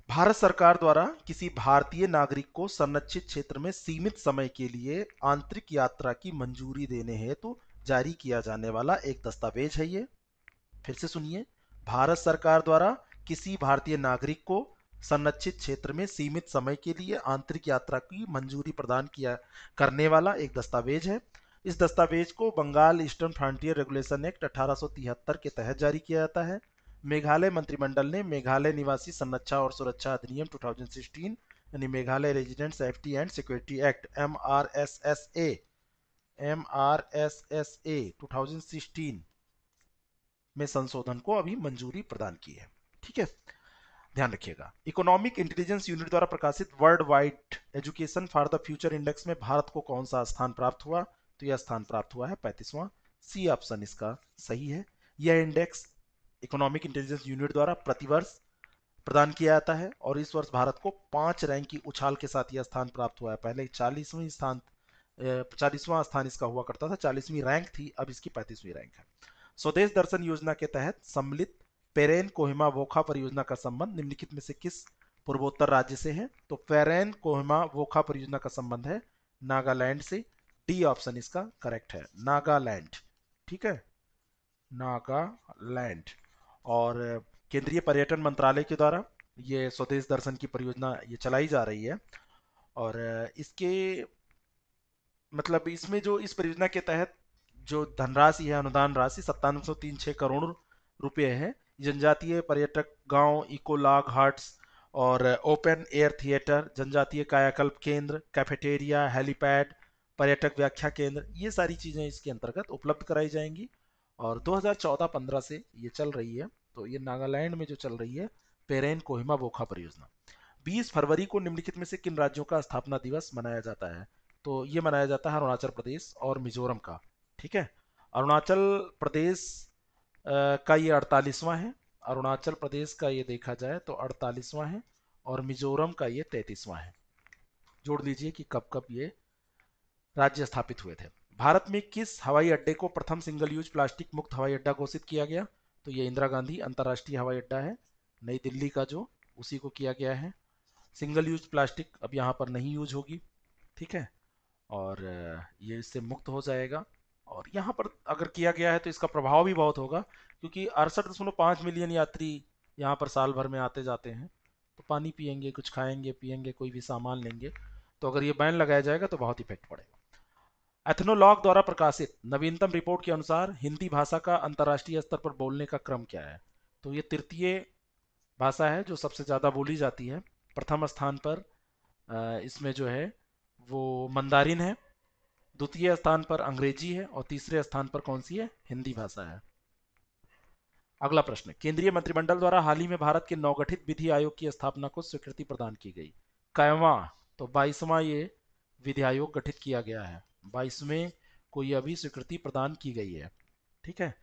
भारत सरकार द्वारा किसी भारतीय नागरिक को संरक्षित क्षेत्र में सीमित समय के लिए आंतरिक यात्रा की मंजूरी देने हेतु जारी किया जाने वाला एक दस्तावेज है ये। फिर से सुनिए, भारत सरकार द्वारा किसी भारतीय नागरिक को संरक्षित क्षेत्र में सीमित समय के लिए आंतरिक यात्रा की मंजूरी प्रदान किया करने वाला एक दस्तावेज है। इस दस्तावेज को Bengal eastern frontier regulation act 1873 के तहत जारी किया जाता है। मेघालय मंत्रिमंडल ने मेघालय निवासी संरक्षा और सुरक्षा अधिनियम 2016 यानी Meghalaya resident safety and security act MRSSA 2016 में संशोधन को अभी मंजूरी प्रदान की है, ठीक है, ध्यान रखिएगा। इकोनॉमिक इंटेलिजेंस यूनिट द्वारा प्रकाशित world wide education for the future index में भारत को कौन सा स्थान प्राप्त हुआ? तो यह स्थान प्राप्त हुआ है 35वां। सी ऑप्शन इसका सही है। यह इंडेक्स इकोनॉमिक इंटेलिजेंस यूनिट द्वारा प्रतिवर्ष प्रदान किया जाता है और इस वर्ष भारत को 5 रैंक की उछाल के साथ यह स्थान प्राप्त हुआ है। पहले 40वां स्थान इसका हुआ करता था, 40वीं रैंक थी, अब इसकी 35वीं रैंक है। स्वदेश दर्शन योजना के तहत सम्मिलित पेरेन कोहिमा वोखा परियोजना का संबंध निम्नलिखित में से किस पूर्वोत्तर राज्य से है? तो पेरेन कोहिमा वोखा परियोजना का संबंध है नागालैंड से। डी ऑप्शन इसका करेक्ट है, नागालैंड, ठीक है, नागालैंड। और केंद्रीय पर्यटन मंत्रालय के द्वारा ये स्वदेश दर्शन की परियोजना ये चलाई जा रही है, और इसके मतलब इसमें जो इस परियोजना के तहत जो धनराशि है, अनुदान राशि 57,036 करोड़ रुपए है। जनजातीय पर्यटक गांव, इकोलॉग हट्स और ओपन एयर थिएटर, जनजातीय कायाकल्प केंद्र, कैफेटेरिया, हेलीपैड, पर्यटक व्याख्या केंद्र, ये सारी चीज़ें इसके अंतर्गत उपलब्ध कराई जाएंगी। और 2014-15 से ये चल रही है, तो ये नागालैंड में जो चल रही है पेरेन कोहिमा वोखा परियोजना। 20 फरवरी को निम्नलिखित में से किन राज्यों का स्थापना दिवस मनाया जाता है? तो ये मनाया जाता है अरुणाचल प्रदेश और मिजोरम का, ठीक है। अरुणाचल प्रदेश का ये 48वां है, अरुणाचल प्रदेश का ये देखा जाए तो 48वां है, और मिजोरम का ये 33वां है। जोड़ लीजिए कि कब कब ये राज्य स्थापित हुए थे। भारत में किस हवाई अड्डे को प्रथम सिंगल यूज प्लास्टिक मुक्त हवाई अड्डा घोषित किया गया? तो ये इंदिरा गांधी अंतर्राष्ट्रीय हवाई अड्डा है नई दिल्ली का, जो उसी को किया गया है। सिंगल यूज प्लास्टिक अब यहाँ पर नहीं यूज होगी, ठीक है, और ये इससे मुक्त हो जाएगा। और यहाँ पर अगर किया गया है तो इसका प्रभाव भी बहुत होगा, क्योंकि 68.5 मिलियन यात्री यहाँ पर साल भर में आते जाते हैं, तो पानी पियेंगे, कुछ खाएंगे पियेंगे, कोई भी सामान लेंगे, तो अगर ये बैन लगाया जाएगा तो बहुत इफेक्ट पड़ेगा। एथनोलॉग द्वारा प्रकाशित नवीनतम रिपोर्ट के अनुसार हिंदी भाषा का अंतर्राष्ट्रीय स्तर पर बोलने का क्रम क्या है? तो ये 3य भाषा है जो सबसे ज़्यादा बोली जाती है। प्रथम स्थान पर इसमें जो है वो मंदारिन है, 2य स्थान पर अंग्रेजी है, और 3रे स्थान पर कौन सी है? हिंदी भाषा है। अगला प्रश्न, केंद्रीय मंत्रिमंडल द्वारा हाल ही में भारत के नवगठित विधि आयोग की स्थापना को स्वीकृति प्रदान की गई। कायवा तो 22वां ये विधि आयोग गठित किया गया है, 22वें को यह अभी स्वीकृति प्रदान की गई है, ठीक है,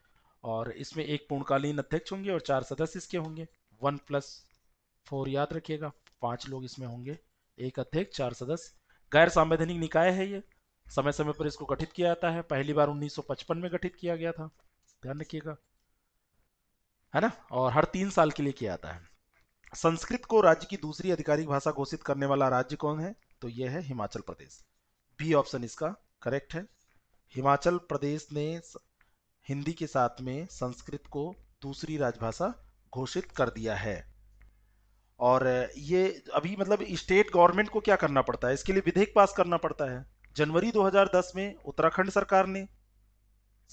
और इसमें एक पूर्णकालीन अध्यक्ष होंगे और 4 सदस्य इसके होंगे। 1+4 याद रखिएगा, 5 लोग इसमें होंगे, 1 अध्यक्ष, 4 सदस्य। गैर सांवैधानिक निकाय है ये, समय समय पर इसको गठित किया जाता है। पहली बार 1955 में गठित किया गया था, ध्यान रखिएगा, है ना, और हर 3 साल के लिए किया जाता है। संस्कृत को राज्य की दूसरी आधिकारिक भाषा घोषित करने वाला राज्य कौन है? तो यह है हिमाचल प्रदेश। बी ऑप्शन इसका करेक्ट है। हिमाचल प्रदेश ने हिंदी के साथ में संस्कृत को दूसरी राजभाषा घोषित कर दिया है। और ये अभी मतलब स्टेट गवर्नमेंट को क्या करना पड़ता है, इसके लिए विधेयक पास करना पड़ता है। जनवरी 2010 में उत्तराखंड सरकार ने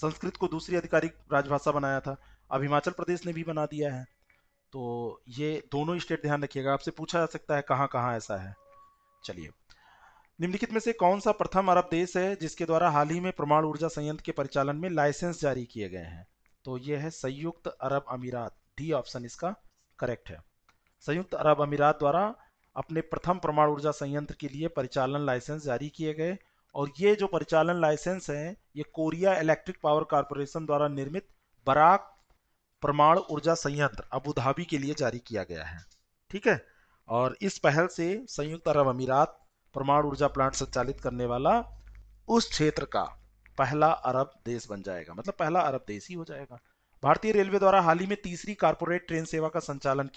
संस्कृत को दूसरी आधिकारिक राजभाषा बनाया था, अब हिमाचल प्रदेश ने भी बना दिया है। तो ये दोनों स्टेट ध्यान रखिएगा, आपसे पूछा जा सकता है कहाँ कहाँ ऐसा है। चलिए, निम्नलिखित में से कौन सा प्रथम अरब देश है जिसके द्वारा हाल ही में परमाणु ऊर्जा संयंत्र के परिचालन में लाइसेंस जारी किए गए हैं? तो यह है संयुक्त अरब अमीरात। डी ऑप्शन इसका करेक्ट है। संयुक्त अरब अमीरात द्वारा अपने प्रथम परमाणु ऊर्जा संयंत्र के लिए परिचालन लाइसेंस जारी किए गए, और ये जो परिचालन लाइसेंस है ये कोरिया इलेक्ट्रिक पावर कॉरपोरेशन द्वारा निर्मित बराक परमाणु ऊर्जा संयंत्र अबू धाबी के लिए जारी किया गया है। ठीक है, और इस पहल से संयुक्त अरब अमीरात परमाणु ऊर्जा प्लांट संचालित करने वाला उस क्षेत्र का पहला अरब देश बन जाएगा, मतलब पहला अरब देश ही हो जाएगा। भारतीय रेलवे द्वारा हाल ही में तीसरी कारपोरेट ट्रेन सेवा का संचालन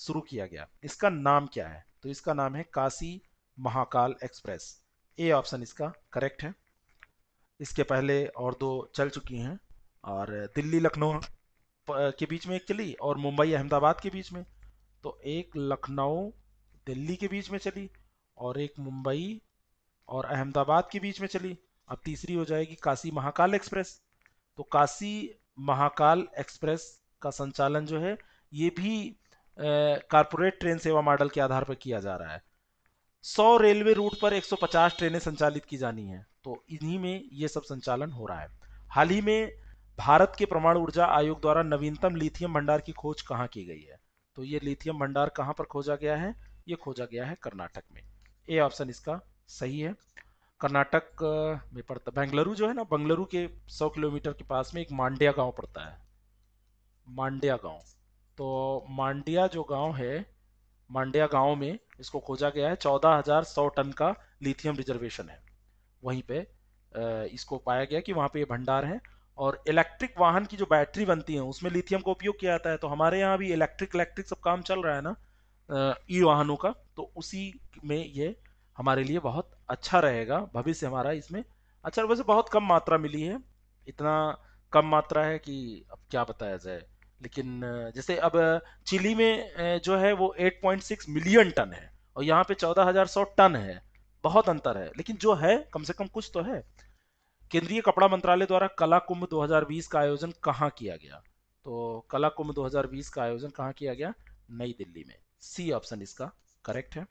शुरू किया गया, इसका नाम क्या है? तो इसका नाम है Kashi Mahakal express. A option इसका करेक्ट है। इसके पहले और दो चल चुकी हैं, और दिल्ली लखनऊ के बीच में एक चली और मुंबई अहमदाबाद के बीच में, तो एक लखनऊ दिल्ली के बीच में चली और एक मुंबई और अहमदाबाद के बीच में चली। अब तीसरी हो जाएगी काशी महाकाल एक्सप्रेस। तो काशी महाकाल एक्सप्रेस का संचालन जो है ये भी कारपोरेट ट्रेन सेवा मॉडल के आधार पर किया जा रहा है। 100 रेलवे रूट पर 150 ट्रेनें संचालित की जानी है, तो इन्हीं में ये सब संचालन हो रहा है। हाल ही में भारत के परमाणु ऊर्जा आयोग द्वारा नवीनतम लिथियम भंडार की खोज कहाँ की गई है? तो ये लिथियम भंडार कहाँ पर खोजा गया है? ये खोजा गया है कर्नाटक में। ए ऑप्शन इसका सही है। कर्नाटक में पड़ता बेंगलुरु जो है ना, बेंगलुरु के 100 किलोमीटर के पास में एक मांड्या गांव पड़ता है, मांड्या गांव। तो मांड्या जो गांव है, मांड्या गांव में इसको खोजा गया है। 14,100 टन का लिथियम रिजर्वेशन है वहीं पे, इसको पाया गया कि वहाँ पे ये भंडार है। और इलेक्ट्रिक वाहन की जो बैटरी बनती है उसमें लिथियम का उपयोग किया जाता है। तो हमारे यहाँ भी इलेक्ट्रिक सब काम चल रहा है ना ई वाहनों का, तो उसी में ये हमारे लिए बहुत अच्छा रहेगा, भविष्य हमारा इसमें अच्छा। वैसे बहुत कम मात्रा मिली है, इतना कम मात्रा है कि अब क्या बताया जाए। लेकिन जैसे अब चिली में जो है वो 8.6 मिलियन टन है और यहाँ पे 14,100 टन है, बहुत अंतर है, लेकिन जो है कम से कम कुछ तो है। केंद्रीय कपड़ा मंत्रालय द्वारा कला कुंभ 2020 का आयोजन कहाँ किया गया? तो कला कुंभ 2020 का आयोजन कहाँ किया गया? नई दिल्ली में। सी ऑप्शन इसका करेक्ट है।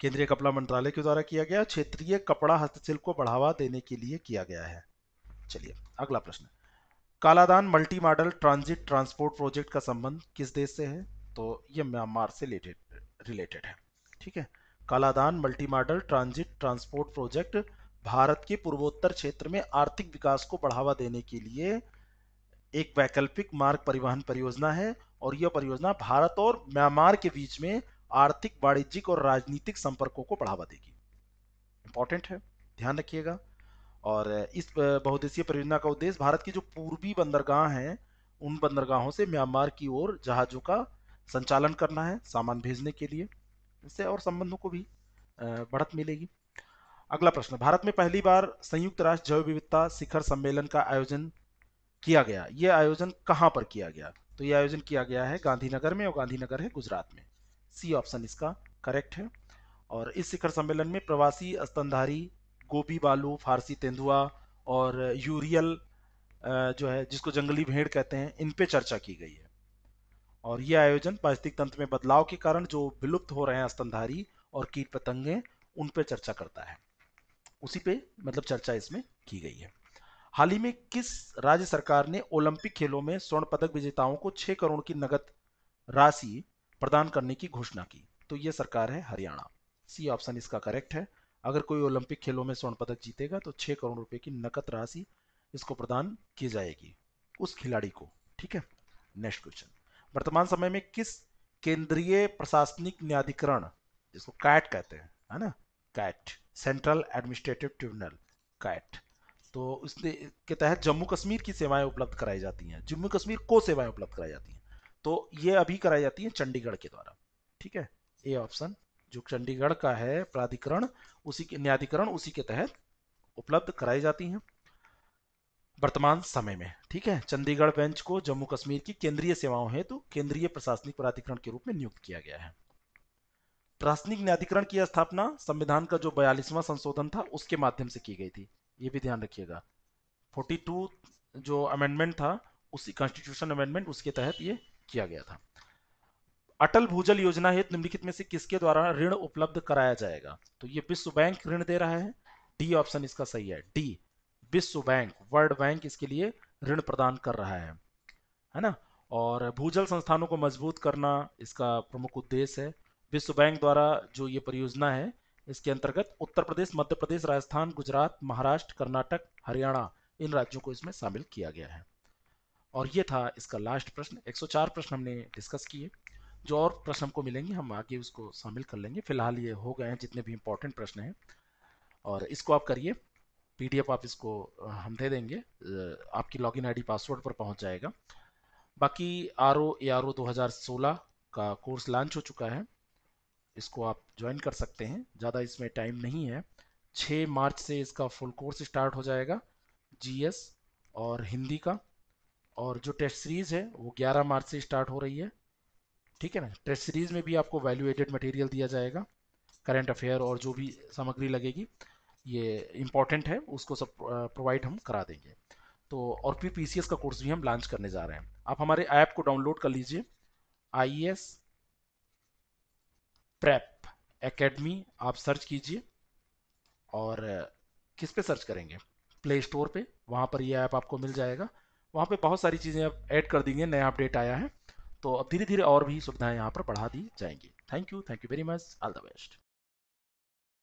केंद्रीय कपड़ा मंत्रालय के द्वारा किया गया, क्षेत्रीय कपड़ा हस्तशिल्प को बढ़ावा देने के लिए किया गया है। चलिए अगला प्रश्न, Kaladan multi modal transit transport project का संबंध किस देश से है? तो ये म्यांमार से रिलेटेड है। ठीक है, Kaladan multi modal transit transport project Bharat के पूर्वोत्तर क्षेत्र में आर्थिक विकास को बढ़ावा देने के लिए एक वैकल्पिक मार्ग परिवहन परियोजना है, और यह परियोजना भारत और म्यांमार के बीच में आर्थिक, वाणिज्यिक और राजनीतिक संपर्कों को बढ़ावा देगी। इंपॉर्टेंट है, ध्यान रखिएगा। और इस बहुउद्देशीय परियोजना का उद्देश्य भारत की जो पूर्वी बंदरगाह हैं उन बंदरगाहों से म्यांमार की ओर जहाजों का संचालन करना है, सामान भेजने के लिए। इससे और संबंधों को भी बढ़त मिलेगी। अगला प्रश्न, भारत में पहली बार संयुक्त राष्ट्र जैव विविधता शिखर सम्मेलन का आयोजन किया गया, यह आयोजन कहाँ पर किया गया? तो यह आयोजन किया गया है गांधीनगर में, और गांधीनगर है गुजरात में। सी ऑप्शन इसका करेक्ट है। और इस शिखर सम्मेलन में प्रवासी स्तनधारी गोबी बालू, फारसी तेंदुआ और यूरियल जो है जिसको जंगली भेड़ कहते हैं, इन पे चर्चा की गई है। और यह आयोजन पारिस्थितिक तंत्र में बदलाव के कारण जो विलुप्त हो रहे हैं स्तनधारी और कीट पतंगे, उन पे चर्चा करता है, उसी पे मतलब चर्चा इसमें की गई है। हाल ही में किस राज्य सरकार ने ओलंपिक खेलों में स्वर्ण पदक विजेताओं को 6 करोड़ की नगद राशि प्रदान करने की घोषणा की? तो यह सरकार है हरियाणा। सी ऑप्शन इसका करेक्ट है। अगर कोई ओलंपिक खेलों में स्वर्ण पदक जीतेगा तो 6 करोड़ रुपए की नकद राशि इसको प्रदान की जाएगी उस खिलाड़ी को। ठीक है, नेक्स्ट क्वेश्चन, वर्तमान समय में किस केंद्रीय प्रशासनिक न्यायाधिकरण, जिसको कैट कहते हैं, है ना, CAT, central administrative tribunal, CAT, तो उसके तहत जम्मू कश्मीर की सेवाएं उपलब्ध कराई जाती हैं, जम्मू कश्मीर को सेवाएं उपलब्ध कराई जाती हैं। तो ये अभी कराई जाती है चंडीगढ़ के द्वारा, ठीक है। ए ऑप्शन जो चंडीगढ़ का है प्राधिकरण, उसी के न्यायाधिकरण उसी के तहत उपलब्ध कराई जाती हैं वर्तमान समय में, ठीक है। चंडीगढ़ बेंच को जम्मू कश्मीर की केंद्रीय सेवाओं हेतु केंद्रीय प्रशासनिक प्राधिकरण के रूप में नियुक्त किया गया है। प्रशासनिक न्यायाधिकरण की स्थापना संविधान का जो 42वां संशोधन था उसके माध्यम से की गई थी, ये भी ध्यान रखिएगा। 42 जो अमेंडमेंट था उसी कॉन्स्टिट्यूशन अमेंडमेंट उसके तहत ये किया गया था। अटल भूजल योजना हेतु निम्नलिखित में से किसके द्वारा ऋण उपलब्ध कराया जाएगा, तो ये विश्व बैंक ऋण दे रहा है, डी ऑप्शन इसका सही है। डी विश्व बैंक, वर्ल्ड बैंक इसके लिए ऋण प्रदान कर रहा है ना। और भूजल संस्थानों को मजबूत करना इसका प्रमुख उद्देश्य है। विश्व बैंक द्वारा जो ये परियोजना है इसके अंतर्गत उत्तर प्रदेश, मध्य प्रदेश, राजस्थान, गुजरात, महाराष्ट्र, कर्नाटक, हरियाणा इन राज्यों को इसमें शामिल किया गया है। और ये था इसका लास्ट प्रश्न। 104 प्रश्न हमने डिस्कस किए, जो और प्रश्न हमको मिलेंगे हम आगे उसको शामिल कर लेंगे। फिलहाल ये हो गए हैं जितने भी इम्पोर्टेंट प्रश्न हैं। और इसको आप करिए, पीडीएफ आप इसको हम दे देंगे, आपकी लॉगिन आईडी पासवर्ड पर पहुंच जाएगा। बाकी ARO ARO 2016 का कोर्स लॉन्च हो चुका है, इसको आप ज्वाइन कर सकते हैं, ज़्यादा इसमें टाइम नहीं है। 6 मार्च से इसका फुल कोर्स स्टार्ट हो जाएगा, GS और हिंदी का। और जो टेस्ट सीरीज़ है वो 11 मार्च से स्टार्ट हो रही है, ठीक है ना। टेस्ट सीरीज़ में भी आपको वैल्यू एडेड मटेरियल दिया जाएगा, करंट अफेयर और जो भी सामग्री लगेगी ये इम्पॉर्टेंट है उसको सब प्रोवाइड हम करा देंगे। तो और फिर PCS का कोर्स भी हम लॉन्च करने जा रहे हैं। आप हमारे ऐप को डाउनलोड कर लीजिए, IAS Prep Academy आप सर्च कीजिए। और किस पे सर्च करेंगे, प्ले स्टोर पे, वहाँ पर ये ऐप आपको मिल जाएगा। वहाँ पे बहुत सारी चीज़ें आप ऐड कर देंगे, नया अपडेट आया है, तो अब धीरे धीरे और भी सुविधाएं यहाँ पर बढ़ा दी जाएंगी। Thank you very much, all the best.